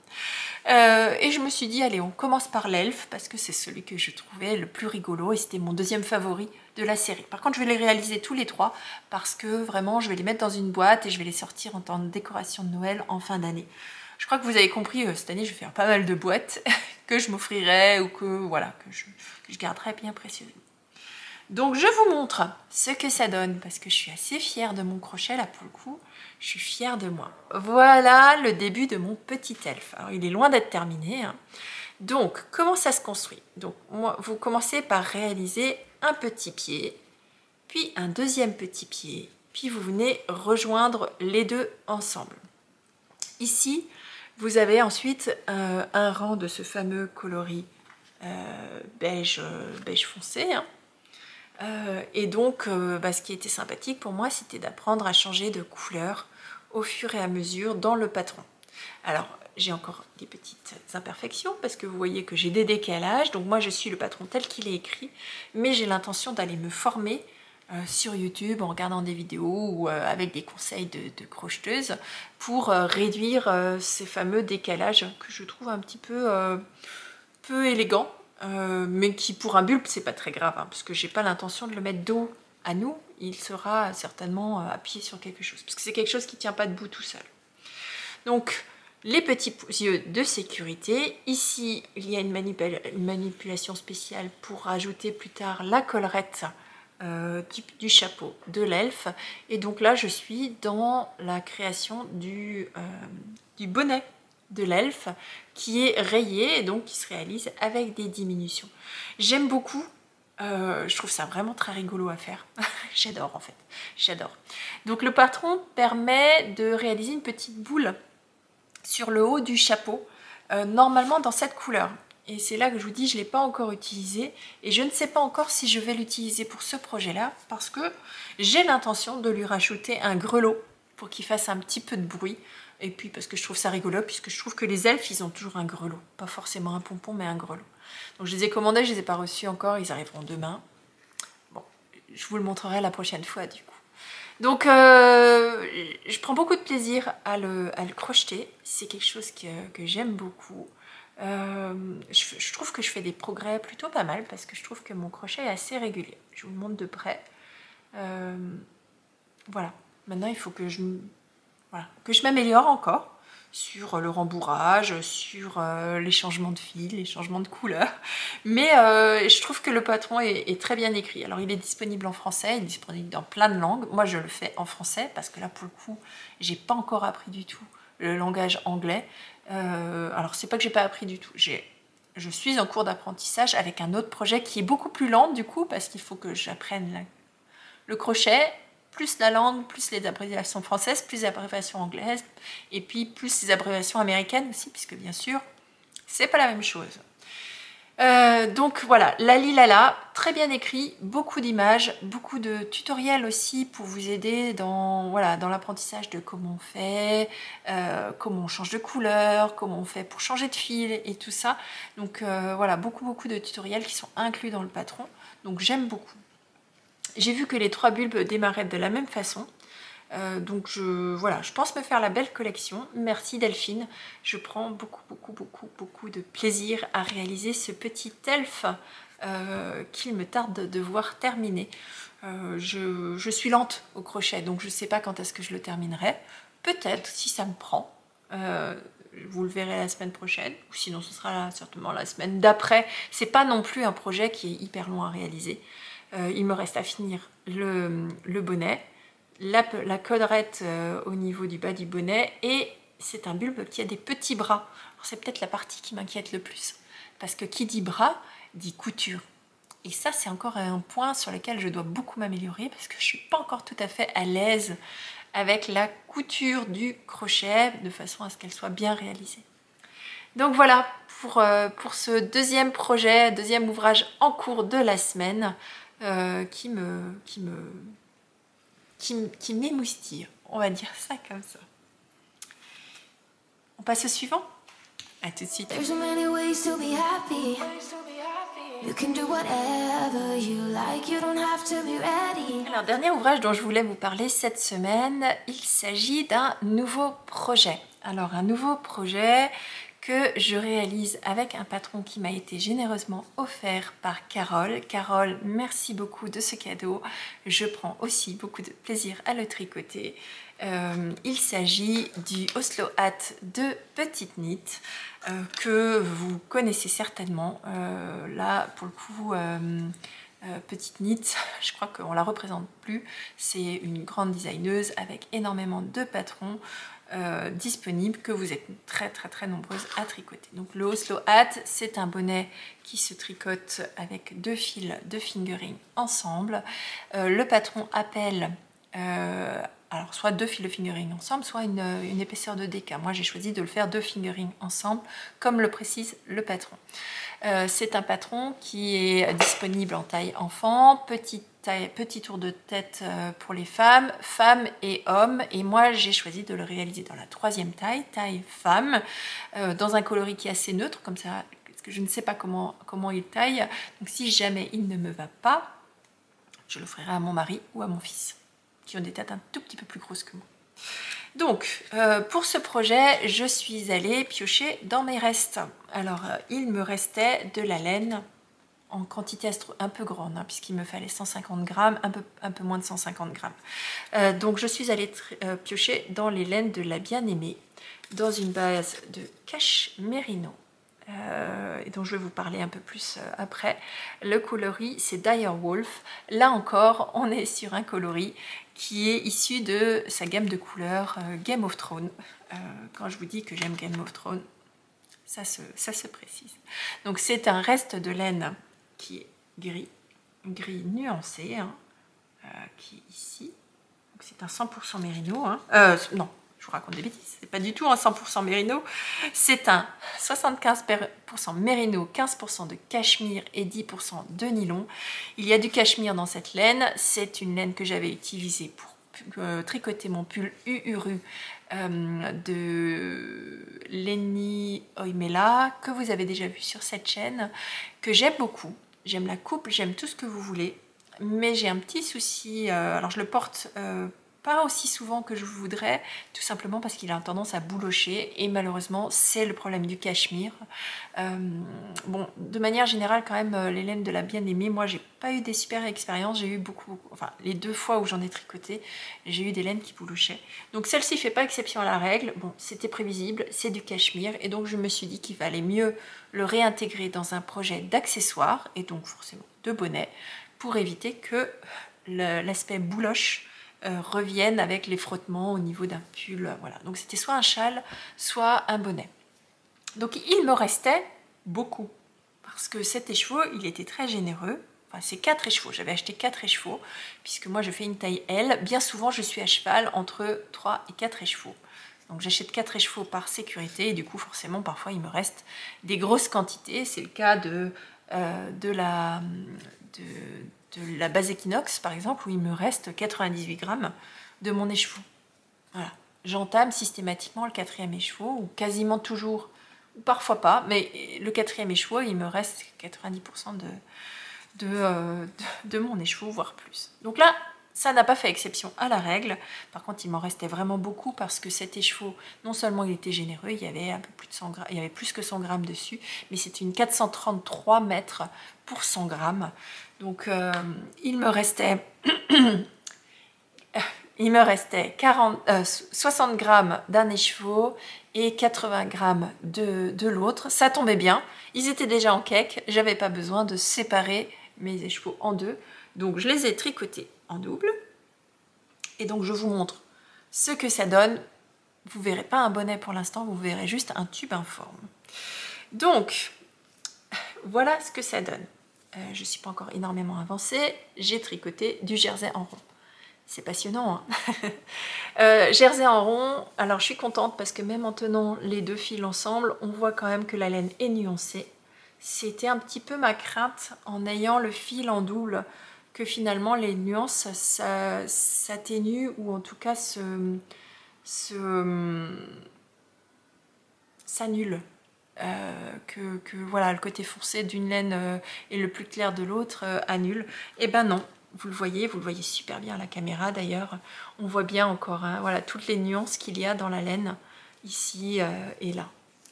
euh, et je me suis dit allez, on commence par l'elfe, parce que c'est celui que je trouvais le plus rigolo et c'était mon deuxième favori de la série. Par contre je vais les réaliser tous les trois, parce que vraiment je vais les mettre dans une boîte et je vais les sortir en tant que décoration de Noël en fin d'année. Je crois que vous avez compris, euh, cette année je vais faire pas mal de boîtes que je m'offrirai, ou que voilà, que je, que je garderai bien précieusement. Donc je vous montre ce que ça donne, parce que je suis assez fière de mon crochet là pour le coup, je suis fière de moi. Voilà le début de mon petit elfe. Alors il est loin d'être terminé, hein. Donc comment ça se construit? Donc moi, vous commencez par réaliser un petit pied, puis un deuxième petit pied, puis vous venez rejoindre les deux ensemble. Ici, vous avez ensuite euh, un rang de ce fameux coloris euh, beige, euh, beige foncé. Hein. Euh, et donc, euh, bah, ce qui était sympathique pour moi, c'était d'apprendre à changer de couleur au fur et à mesure dans le patron. Alors, j'ai encore des petites imperfections, parce que vous voyez que j'ai des décalages. Donc moi, je suis le patron tel qu'il est écrit, mais j'ai l'intention d'aller me former Euh, sur YouTube, en regardant des vidéos ou euh, avec des conseils de, de crocheteuse, pour euh, réduire euh, ces fameux décalages que je trouve un petit peu euh, peu élégants, euh, mais qui pour un bulbe c'est pas très grave, hein, parce que j'ai pas l'intention de le mettre dos à nous, il sera certainement euh, appuyé sur quelque chose, parce que c'est quelque chose qui tient pas debout tout seul. Donc les petits yeux de sécurité. Ici, il y a une manipula- manipulation spéciale pour rajouter plus tard la collerette euh, du, du chapeau de l'elfe. Et donc là, je suis dans la création du, euh, du bonnet de l'elfe qui est rayé et donc qui se réalise avec des diminutions. J'aime beaucoup. Euh, je trouve ça vraiment très rigolo à faire. J'adore en fait, j'adore. Donc le patron permet de réaliser une petite boule sur le haut du chapeau, euh, normalement dans cette couleur. Et c'est là que je vous dis, je ne l'ai pas encore utilisé et je ne sais pas encore si je vais l'utiliser pour ce projet-là parce que j'ai l'intention de lui rajouter un grelot pour qu'il fasse un petit peu de bruit. Et puis parce que je trouve ça rigolo, puisque je trouve que les elfes, ils ont toujours un grelot. Pas forcément un pompon, mais un grelot. Donc je les ai commandés, je les ai pas reçus encore, ils arriveront demain. Bon, je vous le montrerai la prochaine fois du coup. Donc euh, je prends beaucoup de plaisir à le, à le crocheter, c'est quelque chose que, que j'aime beaucoup. Euh, je, je trouve que je fais des progrès plutôt pas mal, parce que je trouve que mon crochet est assez régulier. Je vous le montre de près. Euh, voilà, maintenant il faut que je... Voilà, que je m'améliore encore sur le rembourrage, sur euh, les changements de fil, les changements de couleur. Mais euh, je trouve que le patron est, est très bien écrit. Alors il est disponible en français, il est disponible dans plein de langues. Moi je le fais en français parce que là pour le coup, j'ai pas encore appris du tout le langage anglais. Euh, alors c'est pas que j'ai pas appris du tout, j'ai... je suis en cours d'apprentissage avec un autre projet qui est beaucoup plus lent du coup parce qu'il faut que j'apprenne la... le crochet, plus la langue, plus les abréviations françaises, plus les abréviations anglaises, et puis plus les abréviations américaines aussi, puisque bien sûr, c'est pas la même chose. Euh, donc voilà, Lalylala, très bien écrit, beaucoup d'images, beaucoup de tutoriels aussi pour vous aider dans voilà, dans l'apprentissage de comment on fait, euh, comment on change de couleur, comment on fait pour changer de fil et tout ça. Donc euh, voilà, beaucoup beaucoup de tutoriels qui sont inclus dans le patron, donc j'aime beaucoup. J'ai vu que les trois bulbes démarraient de la même façon. Euh, donc je, voilà, je pense me faire la belle collection. Merci Delphine. Je prends beaucoup, beaucoup, beaucoup, beaucoup de plaisir à réaliser ce petit elfe euh, qu'il me tarde de voir terminer. Euh, je, je suis lente au crochet, donc je ne sais pas quand est-ce que je le terminerai. Peut-être, si ça me prend. Euh, vous le verrez la semaine prochaine, ou sinon ce sera là, certainement la semaine d'après. C'est pas non plus un projet qui est hyper long à réaliser. Euh, il me reste à finir le, le bonnet, la, la collerette euh, au niveau du bas du bonnet, et c'est un bulbe qui a des petits bras. C'est peut-être la partie qui m'inquiète le plus, parce que qui dit bras, dit couture. Et ça, c'est encore un point sur lequel je dois beaucoup m'améliorer, parce que je ne suis pas encore tout à fait à l'aise avec la couture du crochet, de façon à ce qu'elle soit bien réalisée. Donc voilà pour, euh, pour ce deuxième projet, deuxième ouvrage en cours de la semaine, Euh, qui me qui me qui, qui m'émoustille, on va dire ça comme ça. On passe au suivant. À tout de suite. There's many ways to be happy. You can do whatever you like. You don't have to be ready. Alors, dernier ouvrage dont je voulais vous parler cette semaine, il s'agit d'un nouveau projet. Alors, un nouveau projet que je réalise avec un patron qui m'a été généreusement offert par Carole. Carole, merci beaucoup de ce cadeau. Je prends aussi beaucoup de plaisir à le tricoter. Euh, il s'agit du Oslo Hat de Petite Knit euh, que vous connaissez certainement. Euh, là, pour le coup, euh, euh, Petite Knit, je crois qu'on ne la représente plus. C'est une grande designeuse avec énormément de patrons. Euh, disponible, que vous êtes très très très nombreuses à tricoter. Donc le Oslo Hat, c'est un bonnet qui se tricote avec deux fils de fingering ensemble. Euh, le patron appelle euh, alors soit deux fils de fingering ensemble, soit une, une épaisseur de déca. Moi j'ai choisi de le faire deux fingering ensemble, comme le précise le patron. Euh, c'est un patron qui est disponible en taille enfant, petite petit tour de tête pour les femmes, femmes et hommes. Et moi, j'ai choisi de le réaliser dans la troisième taille, taille femme, euh, dans un coloris qui est assez neutre, comme ça, parce que je ne sais pas comment, comment il taille. Donc si jamais il ne me va pas, je l'offrirai à mon mari ou à mon fils, qui ont des têtes un tout petit peu plus grosses que moi. Donc, euh, pour ce projet, je suis allée piocher dans mes restes. Alors, euh, il me restait de la laine en quantité un peu grande, hein, puisqu'il me fallait cent cinquante grammes, un peu, un peu moins de cent cinquante grammes. Euh, donc je suis allée euh, piocher dans les laines de La Bien-Aimée, dans une base de cache mérino, euh, et dont je vais vous parler un peu plus euh, après. Le coloris, c'est Dire Wolf. Là encore, on est sur un coloris qui est issu de sa gamme de couleurs euh, Game of Thrones. Euh, quand je vous dis que j'aime Game of Thrones, ça se, ça se précise. Donc c'est un reste de laine qui est gris, gris nuancé, hein, euh, qui est ici. C'est un cent pour cent mérino. Hein. Euh, non, je vous raconte des bêtises, c'est pas du tout un cent pour cent mérino. C'est un soixante-quinze pour cent mérino, quinze pour cent de cachemire et dix pour cent de nylon. Il y a du cachemire dans cette laine. C'est une laine que j'avais utilisée pour Euh, tricoter mon pull U U R U euh, de Lenny Oimela, que vous avez déjà vu sur cette chaîne, que j'aime beaucoup. J'aime la coupe, j'aime tout ce que vous voulez, mais j'ai un petit souci. Euh, alors je le porte euh, pas aussi souvent que je voudrais, tout simplement parce qu'il a tendance à boulocher, et malheureusement c'est le problème du cachemire. Euh, bon, de manière générale quand même, les laines de La Bien-Aimée, moi j'ai pas eu des super expériences, j'ai eu beaucoup, beaucoup, enfin les deux fois où j'en ai tricoté, j'ai eu des laines qui boulochaient. Donc celle-ci fait pas exception à la règle, bon c'était prévisible, c'est du cachemire, et donc je me suis dit qu'il valait mieux le réintégrer dans un projet d'accessoires, et donc forcément de bonnet, pour éviter que l'aspect bouloche Euh, reviennent avec les frottements au niveau d'un pull, euh, voilà. Donc c'était soit un châle, soit un bonnet. Donc il me restait beaucoup, parce que cet écheveau, il était très généreux. Enfin, c'est quatre écheveaux, j'avais acheté quatre écheveaux, puisque moi je fais une taille L. Bien souvent, je suis à cheval entre trois et quatre écheveaux. Donc j'achète quatre écheveaux par sécurité, et du coup, forcément, parfois, il me reste des grosses quantités. C'est le cas de, euh, de la... De, de la base Equinox, par exemple, où il me reste quatre-vingt-dix-huit grammes de mon écheveau. Voilà. J'entame systématiquement le quatrième écheveau, ou quasiment toujours, ou parfois pas, mais le quatrième écheveau, il me reste quatre-vingt-dix pour cent de, de, euh, de, de mon écheveau, voire plus. Donc là, ça n'a pas fait exception à la règle. Par contre, il m'en restait vraiment beaucoup, parce que cet écheveau, non seulement il était généreux, il y avait un peu plus de cent grammes, il y avait plus que cent grammes dessus, mais c'est une quatre cent trente-trois mètres pour cent grammes. Donc euh, il me restait il me restait soixante grammes d'un écheveau et quatre-vingts grammes de, de l'autre. Ça tombait bien, ils étaient déjà en cake, j'avais pas besoin de séparer mes écheveaux en deux. Donc je les ai tricotés en double, et donc je vous montre ce que ça donne. Vous verrez pas un bonnet pour l'instant, vous verrez juste un tube informe. Donc voilà ce que ça donne. Euh, je ne suis pas encore énormément avancée, j'ai tricoté du jersey en rond. C'est passionnant, hein. euh, Jersey en rond, alors je suis contente parce que même en tenant les deux fils ensemble, on voit quand même que la laine est nuancée. C'était un petit peu ma crainte en ayant le fil en double, que finalement les nuances s'atténuent, ou en tout cas se, se, s'annulent. Euh, que, que voilà, le côté foncé d'une laine euh, et le plus clair de l'autre euh, annule. Et ben non, vous le voyez, vous le voyez super bien à la caméra d'ailleurs, on voit bien encore, hein, voilà, toutes les nuances qu'il y a dans la laine ici euh, et là.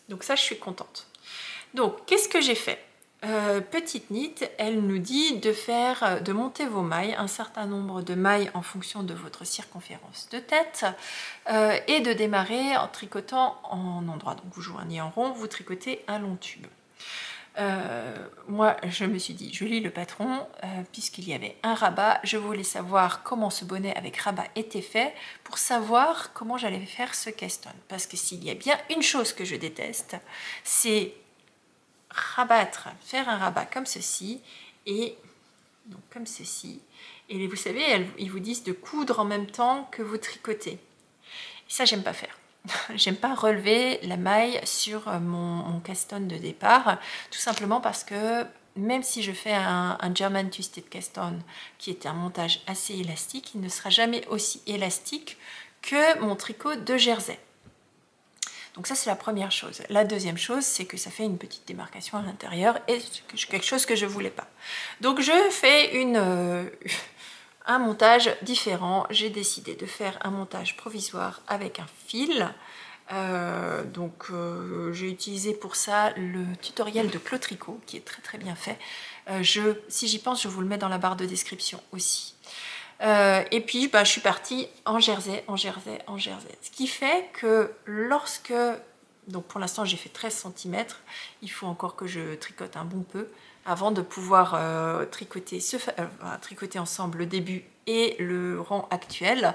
Donc ça, je suis contente. Donc qu'est-ce que j'ai fait? euh, Petite Knit, elle nous dit de faire, de monter vos mailles, un certain nombre de mailles en fonction de votre circonférence de tête, euh, et de démarrer en tricotant en endroit. Donc vous joignez en rond, vous tricotez un long tube. Euh, moi je me suis dit, je lis le patron, euh, puisqu'il y avait un rabat, je voulais savoir comment ce bonnet avec rabat était fait, pour savoir comment j'allais faire ce caston. Parce que s'il y a bien une chose que je déteste, c'est rabattre, faire un rabat comme ceci, et donc comme ceci, et vous savez, elles, ils vous disent de coudre en même temps que vous tricotez, et ça j'aime pas faire. J'aime pas relever la maille sur mon, mon caston de départ, tout simplement parce que même si je fais un, un German Twisted Caston, qui est un montage assez élastique, il ne sera jamais aussi élastique que mon tricot de jersey. Donc ça, c'est la première chose. La deuxième chose, c'est que ça fait une petite démarcation à l'intérieur, et c'est quelque chose que je voulais pas. Donc je fais une, euh, un montage différent. J'ai décidé de faire un montage provisoire avec un fil Euh, donc euh, j'ai utilisé pour ça le tutoriel de Claude Tricot qui est très très bien fait. Euh, je, si j'y pense, je vous le mets dans la barre de description aussi. Euh, et puis bah, je suis partie en Jersey, en Jersey, en Jersey. Ce qui fait que lorsque... Donc pour l'instant j'ai fait treize centimètres, il faut encore que je tricote un bon peu avant de pouvoir euh, tricoter, ce, euh, tricoter ensemble le début et le rang actuel.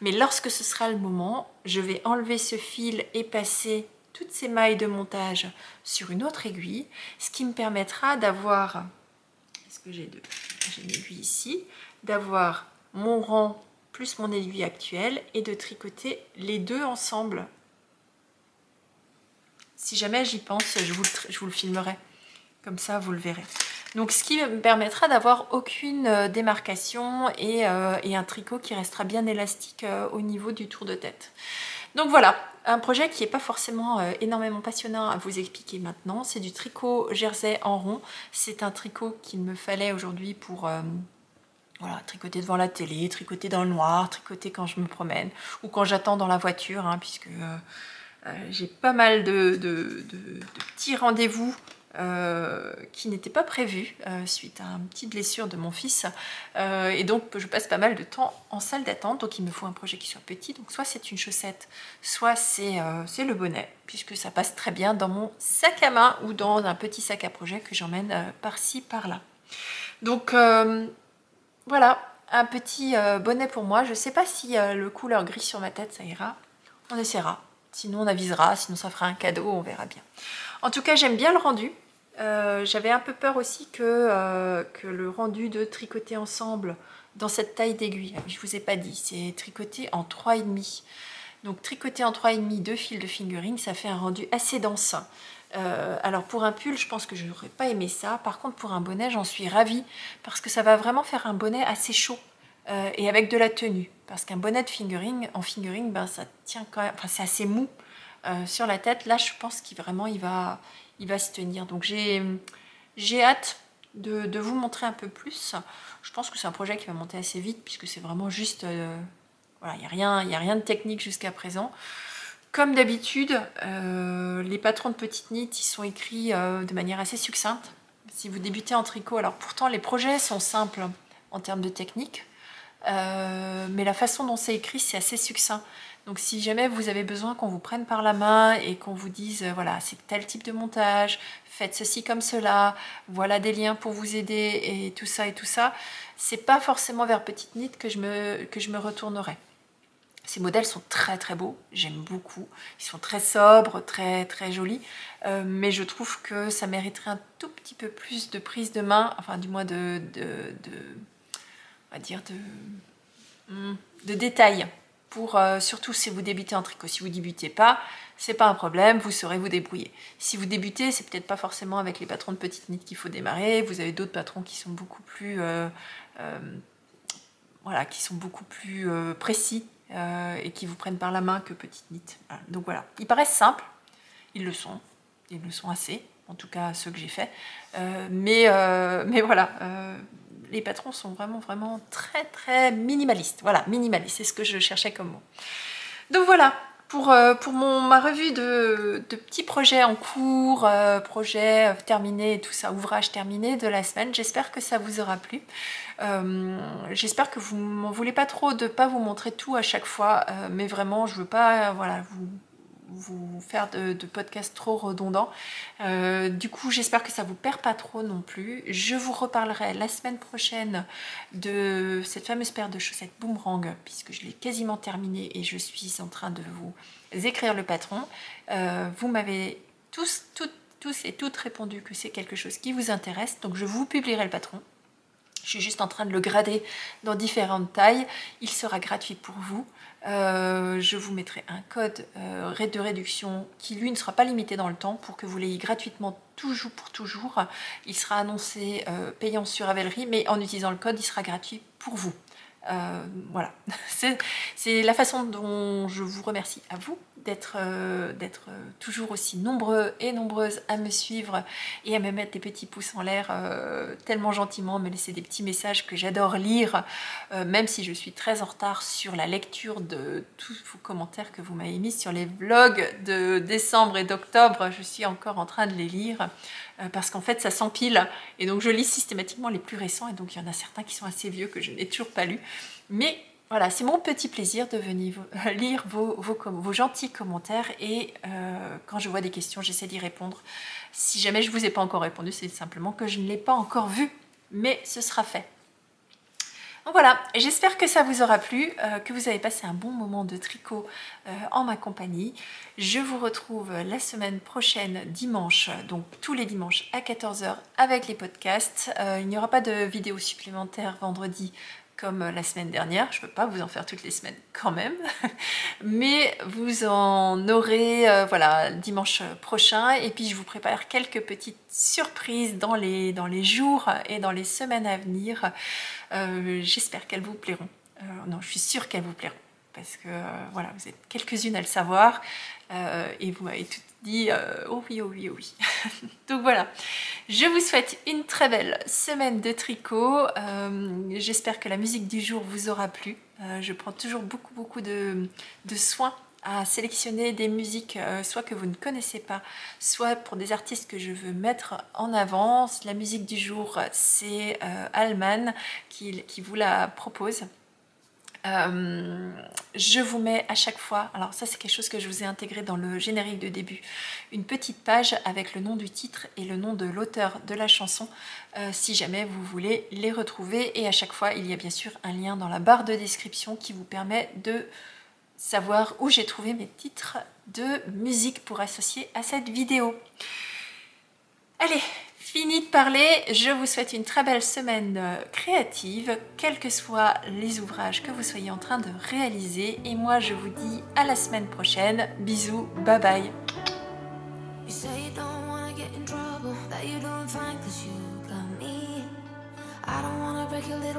Mais lorsque ce sera le moment, je vais enlever ce fil et passer toutes ces mailles de montage sur une autre aiguille, ce qui me permettra d'avoir, est-ce que j'ai deux, j'ai une aiguille ici, d'avoir mon rang plus mon aiguille actuelle et de tricoter les deux ensemble. Si jamais j'y pense, je vous, le, je vous le filmerai. Comme ça, vous le verrez. Donc, ce qui me permettra d'avoir aucune démarcation et, euh, et un tricot qui restera bien élastique euh, au niveau du tour de tête. Donc voilà, un projet qui n'est pas forcément euh, énormément passionnant à vous expliquer maintenant. C'est du tricot jersey en rond. C'est un tricot qu'il me fallait aujourd'hui pour... Euh, Voilà, tricoter devant la télé, tricoter dans le noir, tricoter quand je me promène ou quand j'attends dans la voiture, hein, puisque euh, euh, j'ai pas mal de, de, de, de petits rendez-vous euh, qui n'étaient pas prévus euh, suite à une petite blessure de mon fils. Euh, et donc, je passe pas mal de temps en salle d'attente, donc il me faut un projet qui soit petit. Donc, soit c'est une chaussette, soit c'est euh, c'est le bonnet, puisque ça passe très bien dans mon sac à main ou dans un petit sac à projet que j'emmène euh, par-ci, par-là. Donc... Euh, Voilà, un petit euh, bonnet pour moi. Je ne sais pas si euh, le couleur gris sur ma tête, ça ira. On essaiera. Sinon, on avisera. Sinon, ça fera un cadeau. On verra bien. En tout cas, j'aime bien le rendu. Euh, J'avais un peu peur aussi que, euh, que le rendu de tricoter ensemble dans cette taille d'aiguille. Je ne vous ai pas dit. C'est tricoté en trois virgule cinq. Donc, tricoter en trois virgule cinq, deux fils de fingering, ça fait un rendu assez dense. Euh, alors pour un pull, je pense que je n'aurais pas aimé ça. Par contre, pour un bonnet, j'en suis ravie parce que ça va vraiment faire un bonnet assez chaud euh, et avec de la tenue. Parce qu'un bonnet de fingering, en fingering, ben ça tient quand même. Enfin, c'est assez mou euh, sur la tête. Là, je pense qu'il vraiment il va, il va se tenir. Donc j'ai, j'ai hâte de, de vous montrer un peu plus. Je pense que c'est un projet qui va monter assez vite puisque c'est vraiment juste, euh, voilà, il n'y a rien, il n'y a rien de technique jusqu'à présent. Comme d'habitude, euh, les patrons de Petite Knit, ils sont écrits euh, de manière assez succincte. Si vous débutez en tricot, alors pourtant les projets sont simples en termes de technique, euh, mais la façon dont c'est écrit, c'est assez succinct. Donc si jamais vous avez besoin qu'on vous prenne par la main et qu'on vous dise, euh, voilà, c'est tel type de montage, faites ceci comme cela, voilà des liens pour vous aider et tout ça et tout ça, c'est pas forcément vers Petite Knit que je me, que je me retournerai. Ces modèles sont très très beaux, j'aime beaucoup. Ils sont très sobres, très très jolis, euh, mais je trouve que ça mériterait un tout petit peu plus de prise de main, enfin du moins de, de, de on va dire de, de détails. Pour euh, surtout si vous débutez en tricot. Si vous débutez pas, c'est pas un problème, vous saurez vous débrouiller. Si vous débutez, c'est peut-être pas forcément avec les patrons de Petite Knit qu'il faut démarrer. Vous avez d'autres patrons qui sont beaucoup plus, euh, euh, voilà, qui sont beaucoup plus euh, précis. Euh, et qui vous prennent par la main que Petite Knit. Voilà. Donc voilà, ils paraissent simples, ils le sont, ils le sont assez, en tout cas ceux que j'ai faits, euh, mais, euh, mais voilà, euh, les patrons sont vraiment vraiment très très minimalistes, voilà, minimalistes, c'est ce que je cherchais comme mot. Donc voilà, pour, euh, pour mon, ma revue de, de petits projets en cours, euh, projets terminés, tout ça, ouvrages terminés de la semaine, j'espère que ça vous aura plu. Euh, j'espère que vous m'en voulez pas trop de pas vous montrer tout à chaque fois, euh, mais vraiment je veux pas euh, voilà, vous, vous faire de, de podcasts trop redondants, euh, du coup j'espère que ça vous perd pas trop non plus. Je vous reparlerai la semaine prochaine de cette fameuse paire de chaussettes boomerang puisque je l'ai quasiment terminée et je suis en train de vous écrire le patron. Euh, vous m'avez tous, toutes, tous et toutes répondu que c'est quelque chose qui vous intéresse, donc je vous publierai le patron. Je suis juste en train de le grader dans différentes tailles. Il sera gratuit pour vous. Euh, je vous mettrai un code euh, de réduction qui, lui, ne sera pas limité dans le temps pour que vous l'ayez gratuitement toujours pour toujours. Il sera annoncé euh, payant sur Ravelry, mais en utilisant le code, il sera gratuit pour vous. Euh, voilà, c'est la façon dont je vous remercie à vous d'être euh, d'être toujours aussi nombreux et nombreuses à me suivre et à me mettre des petits pouces en l'air euh, tellement gentiment, me laisser des petits messages que j'adore lire, euh, même si je suis très en retard sur la lecture de tous vos commentaires que vous m'avez mis sur les vlogs de décembre et d'octobre. Je suis encore en train de les lire euh, parce qu'en fait ça s'empile et donc je lis systématiquement les plus récents et donc il y en a certains qui sont assez vieux que je n'ai toujours pas lus. Mais voilà, c'est mon petit plaisir de venir lire vos, vos, vos gentils commentaires et euh, quand je vois des questions, j'essaie d'y répondre. Si jamais je ne vous ai pas encore répondu, c'est simplement que je ne l'ai pas encore vu, mais ce sera fait. Donc voilà, j'espère que ça vous aura plu, euh, que vous avez passé un bon moment de tricot euh, en ma compagnie. Je vous retrouve la semaine prochaine, dimanche, donc tous les dimanches à quatorze heures avec les podcasts. Euh, il n'y aura pas de vidéo supplémentaire vendredi, comme la semaine dernière, je ne peux pas vous en faire toutes les semaines quand même, mais vous en aurez euh, voilà, dimanche prochain, et puis je vous prépare quelques petites surprises dans les, dans les jours et dans les semaines à venir. Euh, j'espère qu'elles vous plairont, euh, non je suis sûre qu'elles vous plairont, parce que euh, voilà, vous êtes quelques-unes à le savoir, euh, et vous m'avez toutes dit euh, oh oui, oh oui, oh oui. Donc voilà, je vous souhaite une très belle semaine de tricot, euh, j'espère que la musique du jour vous aura plu, euh, je prends toujours beaucoup beaucoup de, de soin à sélectionner des musiques euh, soit que vous ne connaissez pas, soit pour des artistes que je veux mettre en avant. La musique du jour, c'est euh, Alman qui, qui vous la propose. Euh, je vous mets à chaque fois, alors ça c'est quelque chose que je vous ai intégré dans le générique de début, une petite page avec le nom du titre et le nom de l'auteur de la chanson, euh, si jamais vous voulez les retrouver, et à chaque fois il y a bien sûr un lien dans la barre de description qui vous permet de savoir où j'ai trouvé mes titres de musique pour associer à cette vidéo. Allez, fini de parler, je vous souhaite une très belle semaine créative, quels que soient les ouvrages que vous soyez en train de réaliser. Et moi, je vous dis à la semaine prochaine. Bisous, bye bye. You say you don't wanna get in trouble, that you're doing fine 'cause you got me. I don't wanna break your little